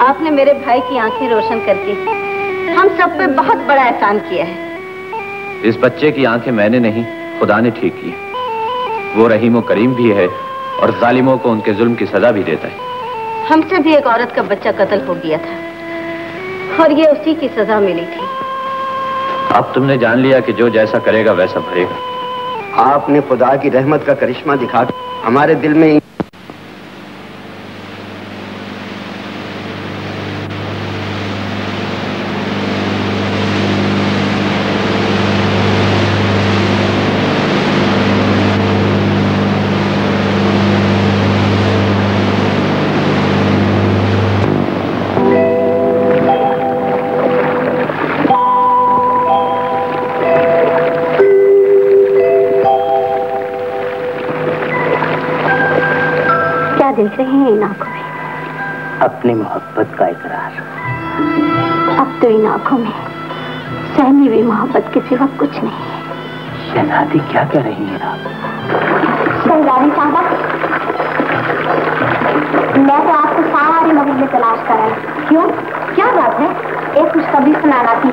आपने मेरे भाई की आंखें रोशन करके हम सब पे बहुत बड़ा एहसान किया है। इस बच्चे की आंखें मैंने नहीं, खुदा ने ठीक की। वो रहीम करीम भी है और जालिमों को उनके जुल्म की सजा भी देता है। हमसे भी एक औरत का बच्चा कत्ल हो गया था और ये उसी की सजा मिली थी। अब तुमने जान लिया कि जो जैसा करेगा वैसा भरेगा। आपने खुदा की रहमत का करिश्मा दिखा हमारे दिल में अपनी मोहब्बत का इकरार। अब तो इन आंखों में सहमी हुई मोहब्बत के सिवा कुछ नहीं है। शहजादी क्या कह रही हैं आप? शहजादी साहबा, मैं तो आपको सारे मगज में तलाश कर रहा हूँ। क्यों, क्या बात है? एक खुशखबरी सुनाना थी।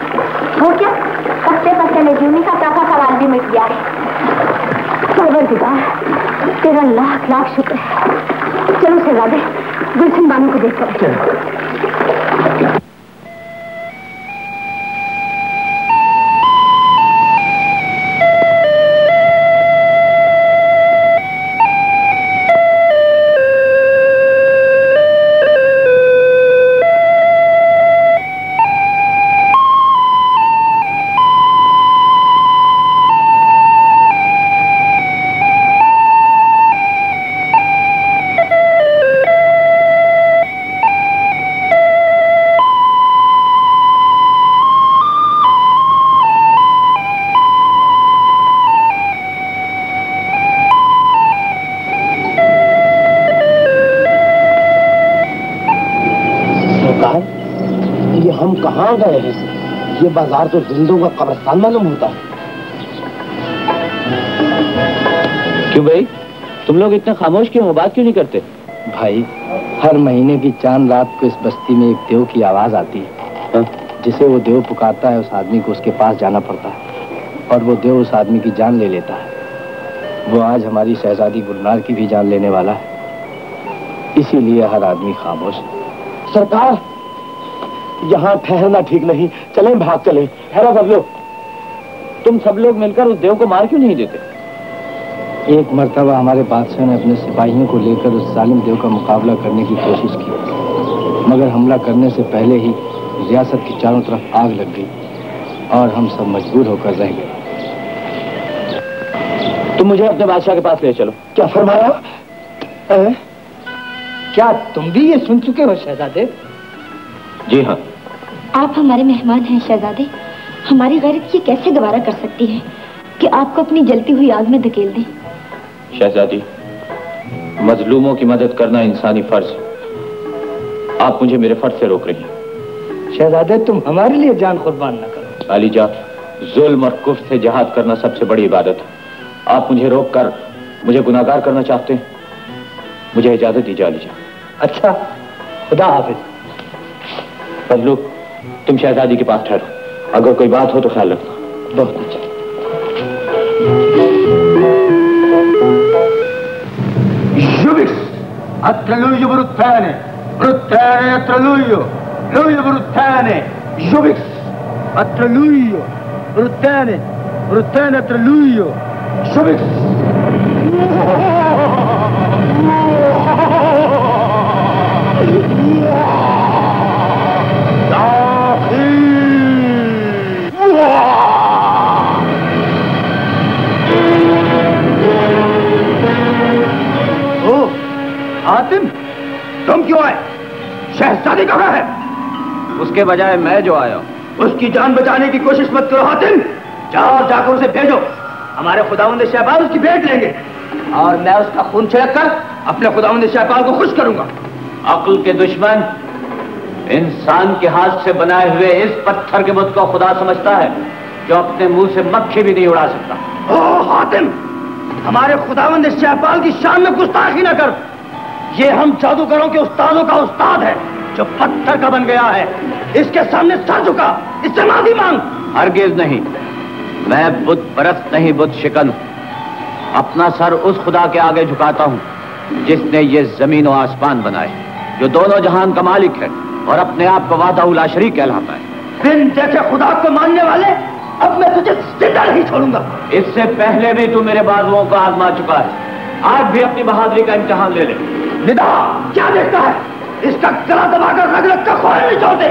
हो क्या? पत्ते पत्ते में जूनी का चौथा सवाल भी मिट गया है। परवरदिगार, तेरा लाख लाख शुक्र है। चलो शहजादे, गुलशन बानू को देखो। चलो। गए हैं। ये बाजार तो जिंदों का कब्रिस्तान मालूम होता है। क्यों भाई, तुम लोग इतना खामोश क्यों हो? बात क्यों नहीं करते? भाई, हर महीने की चांद रात को इस बस्ती में एक देव की आवाज आती है। जिसे वो देव पुकारता है, उस आदमी को उसके पास जाना पड़ता है और वो देव उस आदमी की जान ले लेता है। वो आज हमारी शहजादी गुलनार की भी जान लेने वाला है। इसीलिए हर आदमी खामोश। सरकार, यहाँ ठहरना ठीक नहीं। चलें, भाग चलें। ठहरा सब लोग। तुम सब लोग मिलकर उस देव को मार क्यों नहीं देते? एक मर्तबा हमारे बादशाह ने अपने सिपाहियों को लेकर उस जालिम देव का मुकाबला करने की कोशिश की, मगर हमला करने से पहले ही रियासत की चारों तरफ आग लग गई और हम सब मजबूर होकर रह गए। तुम मुझे अपने बादशाह के पास ले चलो। क्या फरमाया? क्या तुम भी ये सुन चुके हो शहजादे? जी हाँ। आप हमारे मेहमान हैं शहजादे, हमारी गैरत ये कैसे दोबारा कर सकती है कि आपको अपनी जलती हुई आग में धकेल दें? शहजादी, मजलूमों की मदद करना इंसानी फर्ज। आप मुझे मेरे फर्ज से रोक रही हैं। शहजादे, तुम हमारे लिए जान कुर्बान न करो। अली जा, जुल्म और कुफ्र से जिहाद करना सबसे बड़ी इबादत है। आप मुझे रोक कर मुझे गुनाहगार करना चाहते हैं। मुझे इजाजत दीजिए अली जा। अच्छा, खुदा हाफिज। बदलू, तुम शहजादी के पास ठहरो। अगर कोई बात हो तो ख्याल रखना। बहुत अच्छा। Rutenat Luyo. Shubix. Oh, Hatim, तुम क्यों आए? शहजादी कहाँ है? उसके बजाय मैं जो आया हूँ। उसकी जान बचाने की कोशिश मत करो हातिम, जाओ जाकर उसे भेजो। हमारे खुदावंद शहबाज उसकी भेंट लेंगे और मैं उसका खून छिड़ककर अपने खुदावंद शहबाज को खुश करूंगा। अक्ल के दुश्मन इंसान के हाथ से बनाए हुए इस पत्थर के बुत को खुदा समझता है जो अपने मुंह से मक्खी भी नहीं उड़ा सकता। ओ हातिम, हमारे खुदावंद शहबाज की शान में गुस्ताखी न कर। ये हम जादूगरों के उस्तादों का उस्ताद है जो पत्थर का बन गया है, इसके सामने सर झुका, इससे माफी मांग। हरगिज नहीं, मैं बुत परस्त नहीं बुत शिकन अपना सर उस खुदा के आगे झुकाता हूँ जिसने ये जमीन और आसमान बनाए, जो दोनों जहान का मालिक है और अपने आप को वादा उला शरीक कहलाता है। बिन जैसे खुदा को मानने वाले, अब मैं तुझे जिंदा नहीं छोड़ूंगा। इससे पहले भी तू मेरे बाजुओं को आजमा चुका है, आज भी अपनी बहादुरी का इम्तिहान ले ले। निदा क्या देखता है, इसका गला दबाकर रग रग का खोल नहीं छोड़ते।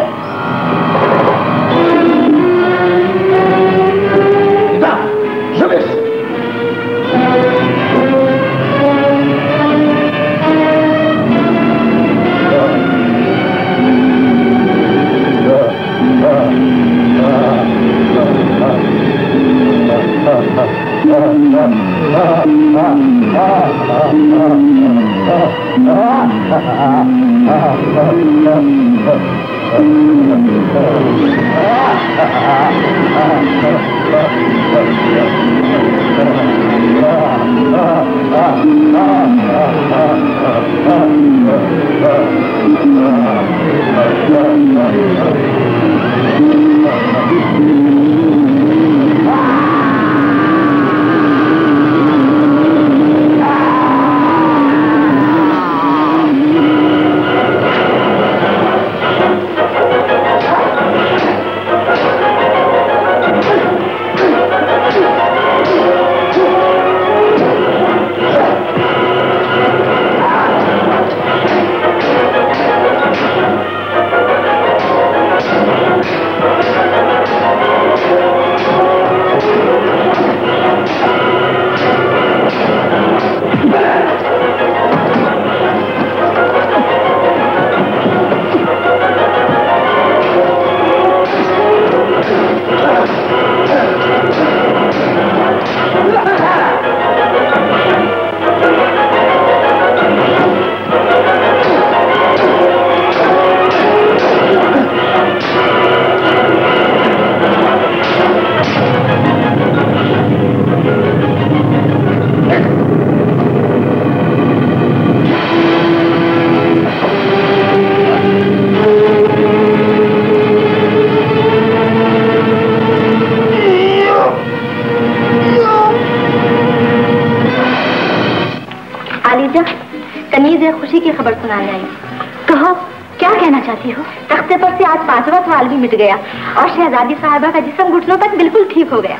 मिट गया और शहजादी साहिबा का जिस्म घुटनों तक बिल्कुल ठीक हो गया।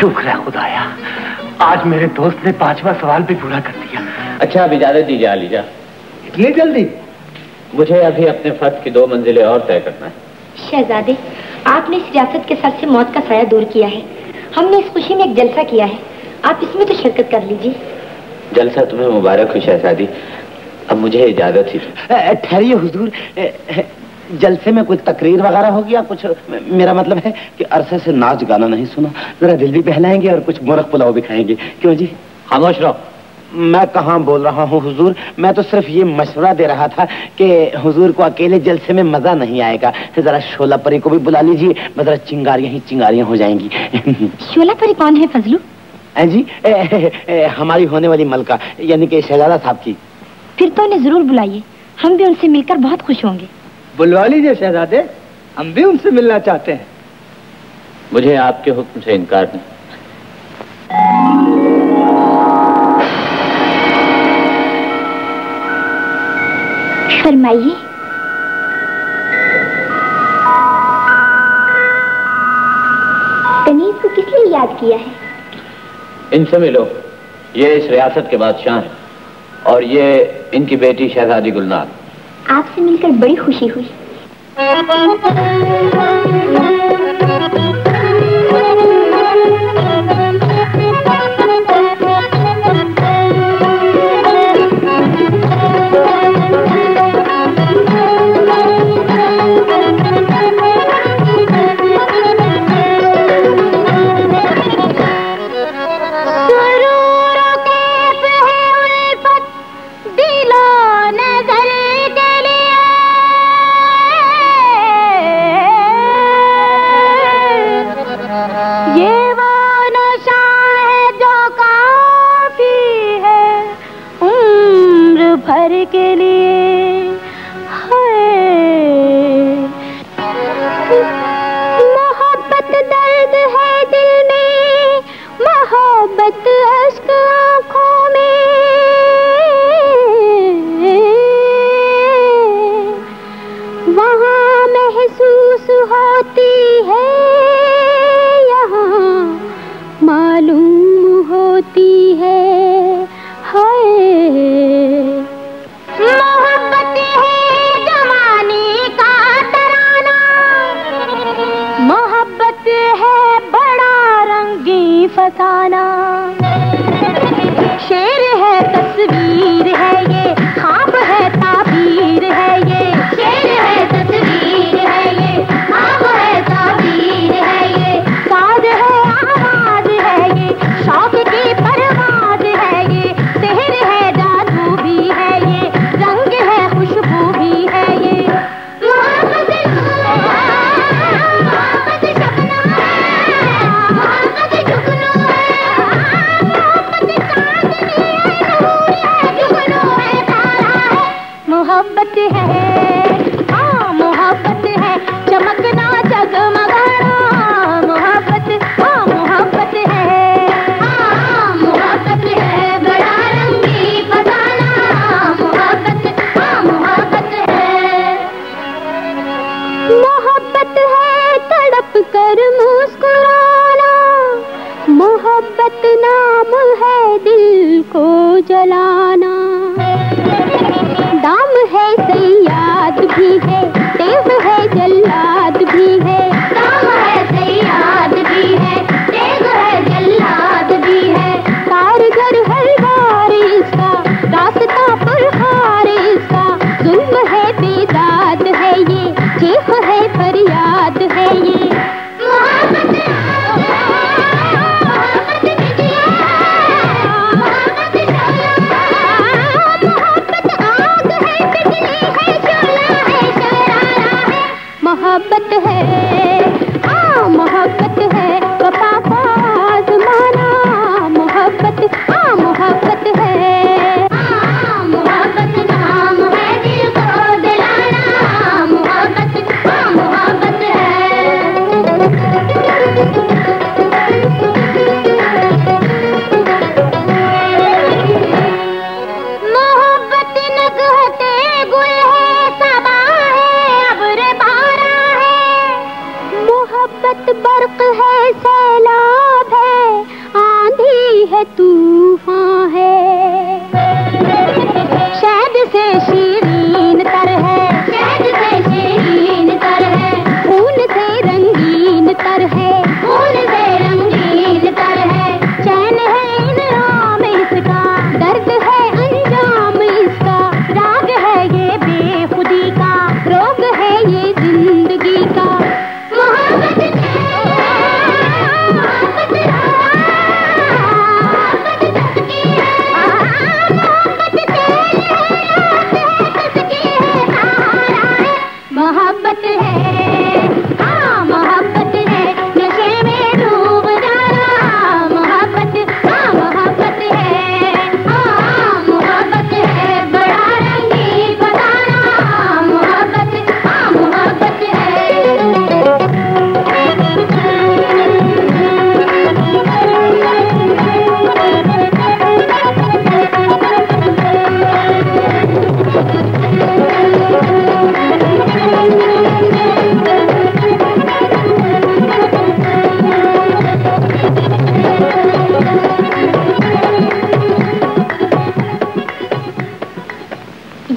शुक्र है खुदाया, आज मेरे दोस्त ने 5वां सवाल भी पूरा कर दिया। अच्छा अब इजाजत दीजिए आलिजा। इतनी जल्दी? मुझे अभी अपने फर्ज की 2 मंजिलें और तय करना है। शहजादी, आपने इस रियासत के सर से मौत का साया दूर किया है। हमने इस खुशी में एक जलसा किया है, आप इसमें तो शिरकत कर लीजिए। जलसा तुम्हें मुबारक हो शहजादी। अब मुझे इजाजत ही। ठहरिए हुजूर, जलसे में कोई तकरीर वगैरह होगी या कुछ? मेरा मतलब है कि अरसे से नाच गाना नहीं सुना, जरा दिल भी बहलाएंगे और कुछ मुरख पुलाव भी खाएंगे। क्यों जी? खामोश रहो। मैं कहाँ बोल रहा हूँ हुजूर, मैं तो सिर्फ ये मशवरा दे रहा था कि हुजूर को अकेले जलसे में मज़ा नहीं आएगा, जरा शोला परी को भी बुला लीजिए, जरा चिंगारियाँ ही चिंगारियाँ हो जाएंगी। शोला परी कौन है फजलू? जी हमारी होने वाली मलका, यानी कि शहजादा साहब की। फिर तो उन्हें जरूर बुलाइए, हम भी उनसे मिलकर बहुत खुश होंगे। बुलवा लीजिए शहजादे, हम भी उनसे मिलना चाहते हैं। मुझे आपके हुक्म से इनकार नहीं। फरमाइए। तनीज को किस लिए याद किया है? इनसे मिलो, ये इस रियासत के बादशाह हैं और ये इनकी बेटी शहजादी गुलनार। आपसे मिलकर बड़ी खुशी हुई।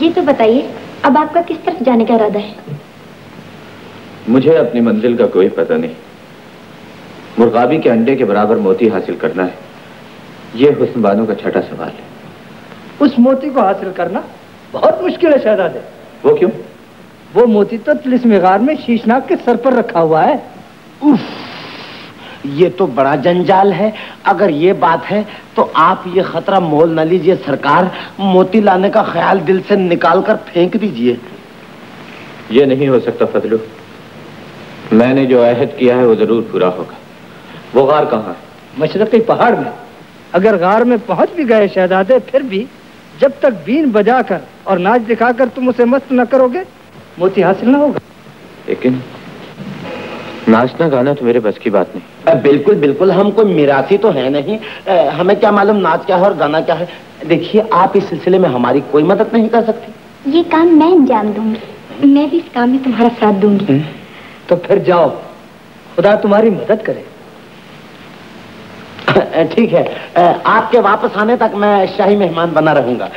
ये तो बताइए अब आपका किस तरफ जाने का इरादा है? मुझे अपनी मंजिल का कोई पता नहीं। मुर्गाबी के अंडे के बराबर मोती हासिल करना है, यह हुस्नबानो का छठा सवाल है। उस मोती को हासिल करना बहुत मुश्किल है शहजादे। वो क्यों? वो मोती तो तिलिस्मिगार में शीशनाग के सर पर रखा हुआ है। उफ, ये तो बड़ा जंजाल है। अगर ये बात है तो आप ये खतरा मोल न लीजिए सरकार, मोती लाने का ख्याल दिल से निकाल कर फेंक दीजिए। ये नहीं हो सकता फजलू, मैंने जो अहद किया है वो जरूर पूरा होगा। वो गार कहाँ है? मशरक़ी पहाड़ में। अगर गार में पहुंच भी गए शहजादे, फिर भी जब तक बीन बजाकर और नाच दिखाकर तुम उसे मस्त न करोगे मोती हासिल न होगा। लेकिन नाचना गाना तो मेरे बस की बात नहीं। बिल्कुल बिल्कुल, हम कोई मिरासी तो है नहीं, हमें क्या मालूम नाच क्या है और गाना क्या है। देखिए आप इस सिलसिले में हमारी कोई मदद नहीं कर सकती। ये काम मैं अंजाम दूंगी, मैं भी इस काम में तुम्हारा साथ दूंगी। तो फिर जाओ, खुदा तुम्हारी मदद करे। ठीक है, आपके वापस आने तक मैं शाही मेहमान बना रहूंगा।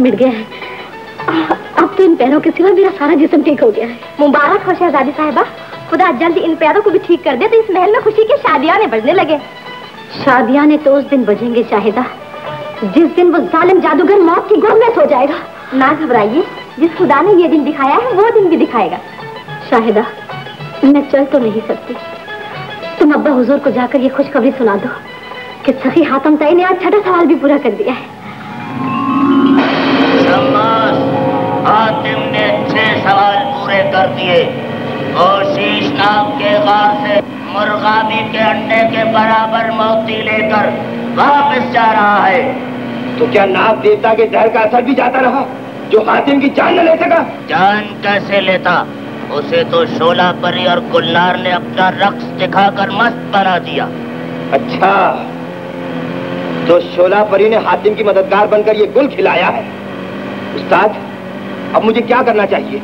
मिट गया है। अब तो इन पैरों के सिवा मेरा सारा जिस्म ठीक हो गया है। मुबारक हो शहजादी साहिबा, खुदा जल्दी इन पैरों को भी ठीक कर दे तो इस महल में खुशी के शादियाने बजने लगे। शादियाने तो उस दिन बजेंगे शाहिदा जिस दिन वो जालिम जादूगर मौत की गोद में सो जाएगा। ना घबराइए, जिस खुदा ने ये दिन दिखाया है वो दिन भी दिखाएगा। शाहिदा मैं चल तो नहीं सकती, तुम अब्बा हुजूर को जाकर ये खुशखबरी सुना दो कि सखी हातिम ताई ने आज छठा सवाल भी पूरा कर दिया है। हातिम ने 6 सवाल पूरे कर दिए और शीशनाग के गार से मुर्गाबी के अंडे के बराबर मोती लेकर वापस जा रहा है। तो क्या नाग देवता के जहर का असर भी जाता रहा जो हातिम की जान न ले सका? जान कैसे लेता, उसे तो शोला परी और गुलनार ने अपना रक्स दिखाकर मस्त बना दिया। अच्छा, तो शोला परी ने हातिम की मददगार बनकर ये गुल खिलाया है। उस्ताद अब मुझे क्या करना चाहिए?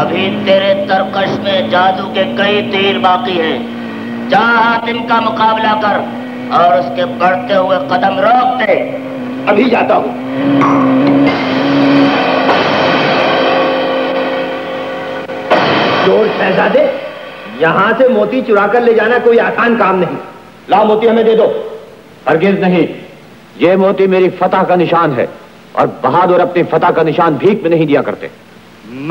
अभी तेरे तरकश में जादू के कई तीर बाकी हैं। जा हातिम का मुकाबला कर और उसके बढ़ते हुए कदम रोक दे। अभी जाता हूँ। चोर शहजादे, यहाँ से मोती चुराकर ले जाना कोई आसान काम नहीं। ला मोती हमें दे दो। हरगिज नहीं, ये मोती मेरी फतह का निशान है और बहादुर अपनी फतह का निशान भीख में नहीं दिया करते।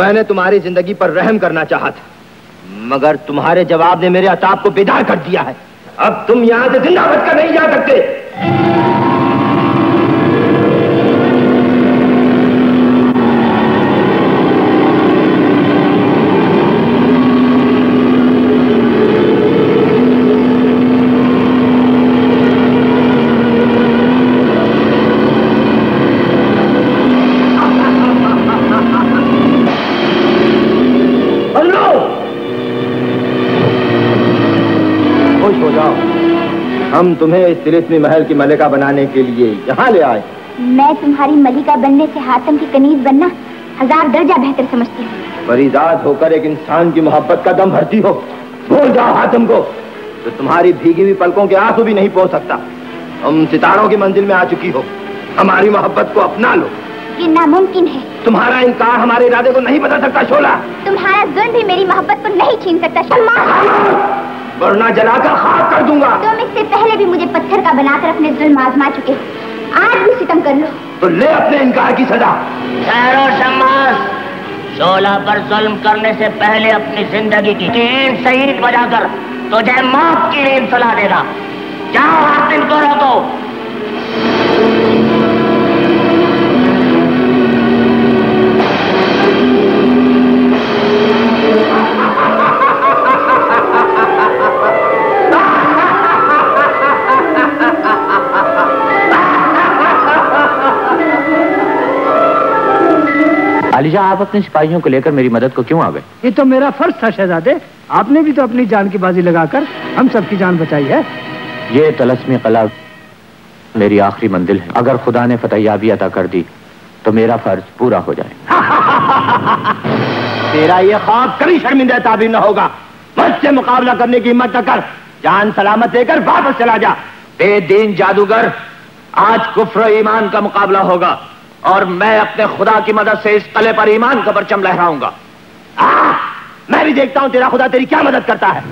मैंने तुम्हारी जिंदगी पर रहम करना चाहा था मगर तुम्हारे जवाब ने मेरे अताब को बेदार कर दिया है। अब तुम यहां से जिंदा बचकर नहीं जा सकते। हम तुम्हें इस तिलिस्मी महल की मलिका बनाने के लिए यहाँ ले आए। मैं तुम्हारी मलिका बनने से हातिम की कनीज बनना हजार दर्जा बेहतर समझती हूँ। परिजात होकर एक इंसान की मोहब्बत का दम भरती हो। भूल जाओ हातिम को तो तुम्हारी भीगी हुई पलकों के आंसू भी नहीं पहुँच सकता। तुम सितारों की मंजिल में आ चुकी हो, हमारी मोहब्बत को अपना लो। ये नामुमकिन है। तुम्हारा इनकार हमारे इरादे को नहीं बदल सकता शोला। तुम्हारा जुल्म भी मेरी मोहब्बत को नहीं छीन सकता शोला, वरना जलाकर खाक कर दूंगा। तुम इससे पहले भी मुझे पत्थर का बनाकर अपने जुल्म आजमा चुके, आज भी सितम कर लो तो ले अपने इनकार की सजा। शहरो समाज, शोला पर जुल्म करने से पहले अपनी जिंदगी की नींद शहीद बजाकर तुझे मौत की नींद सुला देगा। जाओ हातिम को रोको। आलिशा, आप अपने सिपाहियों को लेकर मेरी मदद को क्यों आ गए? ये तो मेरा फर्ज था शहजादे, आपने भी तो अपनी जान की बाजी लगाकर हम सबकी जान बचाई है। ये तलस्मी कला मेरी आखिरी मंजिल है, अगर खुदा ने फतेहयाबी अता कर दी तो मेरा फर्ज पूरा हो जाए। तेरा ये ख्वाब कभी शर्मिंदा ताबीर न होगा। बस से मुकाबला करने की हिम्मत न कर, जान सलामत देकर वापस चला जा। बेदीन जादूगर, आज कुफ्र ईमान का मुकाबला होगा और मैं अपने खुदा की मदद से इस कले पर ईमान का परचम लहराऊंगा। मैं भी देखता हूं तेरा खुदा तेरी क्या मदद करता है।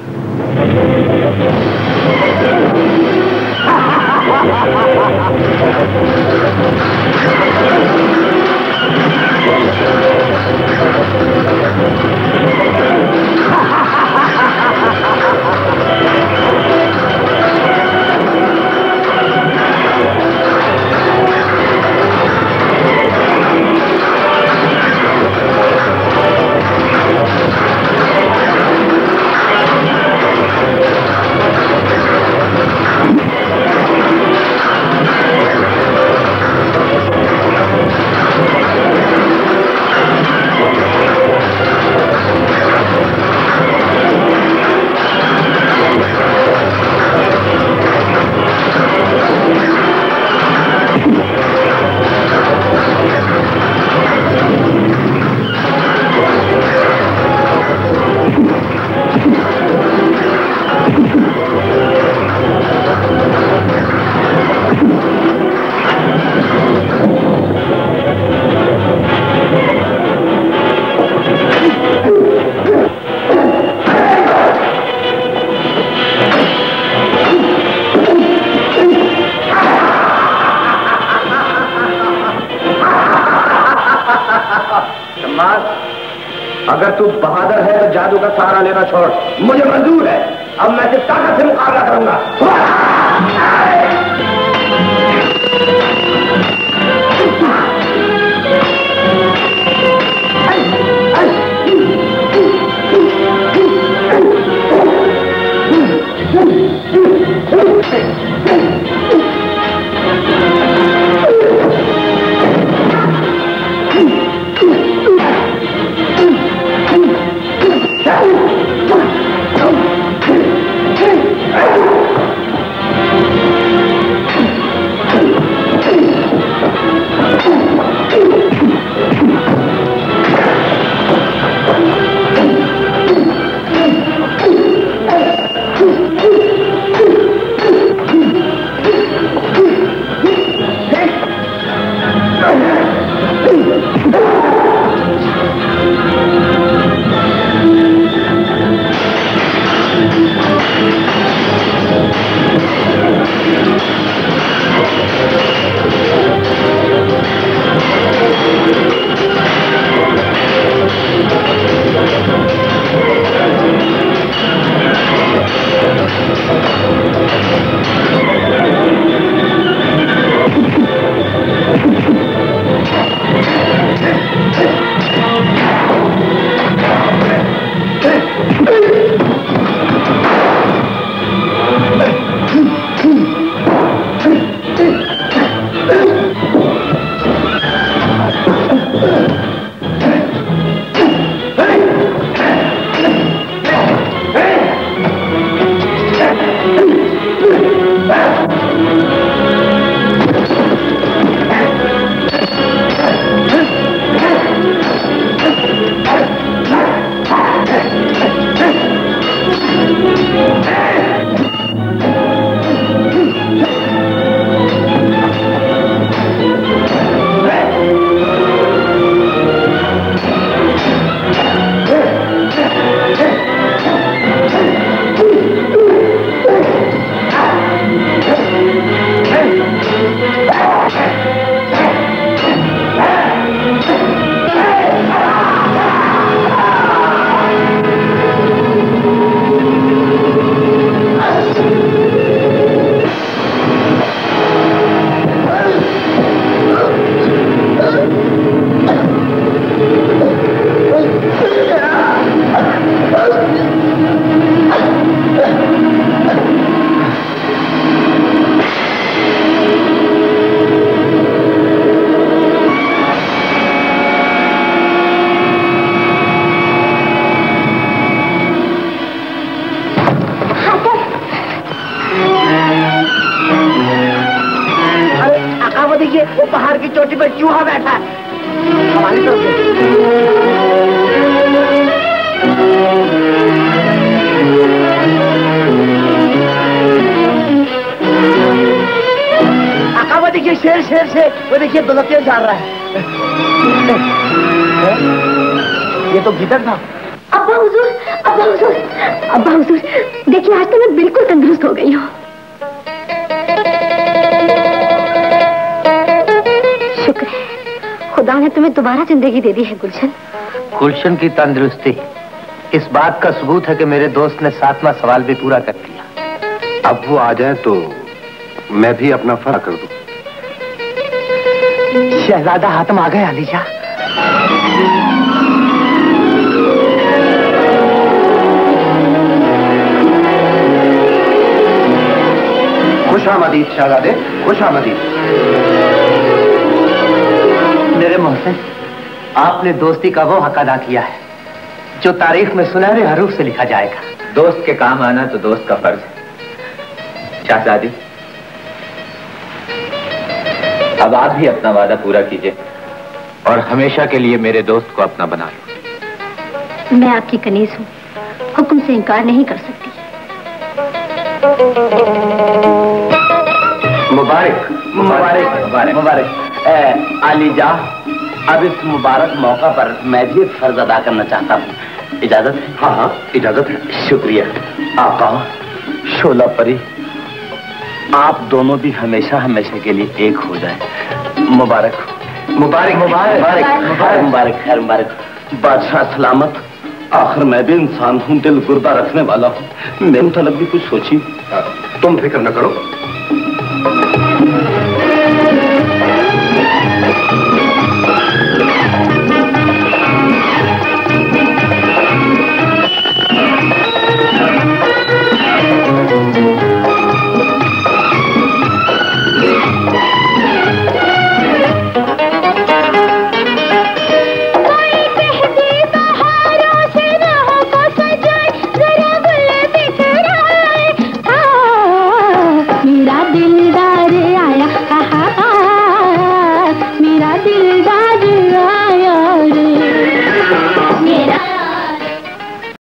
वो पहाड़ की चोटी पर चूहा बैठा है। हमारी तरफ से आका वो देखिए शेर, शेर से वो देखिए दुलकिया जा रहा है। ये तो गिदड़ था। अब्बा हुजूर, अब्बा हुजूर, अब्बा हुजूर, देखिए आज तो मैं बिल्कुल तंदुरुस्त हो गई हूँ। शुक्र है खुदा ने तुम्हें दोबारा जिंदगी दे दी है। गुलशन, गुलशन की तंदुरुस्ती इस बात का सबूत है कि मेरे दोस्त ने 7वां सवाल भी पूरा कर दिया। अब वो आ जाए तो मैं भी अपना फर्ज कर दूं। शहजादा हातिम आ गए। आलिशा खुशामदीद, शहजादे खुशामदीद। मेरे मोहसिन, आपने दोस्ती का वो हक अदा किया है जो तारीख में सुनहरे हरूफ से लिखा जाएगा। दोस्त के काम आना तो दोस्त का फर्ज है। शहजादी, अब आप भी अपना वादा पूरा कीजिए और हमेशा के लिए मेरे दोस्त को अपना बना लो। मैं आपकी कनीज हूँ, हुक्म से इनकार नहीं कर सकती। मुबारक मुबारक मुबारक मुबारक। आलिजा, अब इस मुबारक मौका पर मैं भी फर्ज अदा करना चाहता हूँ। इजाजत है? हाँ हाँ इजाजत है। शुक्रिया आका, शोला परी, आप दोनों भी हमेशा हमेशा के लिए एक हो जाए। मुबारक मुबारक मुबारक मुबारक मुबारक खैर मुबारक। बादशाह सलामत, आखिर मैं भी इंसान हूँ, दिल गुर्दा रखने वाला हूँ। मेरे तलब भी कुछ सोची। तुम फिक्र न करो।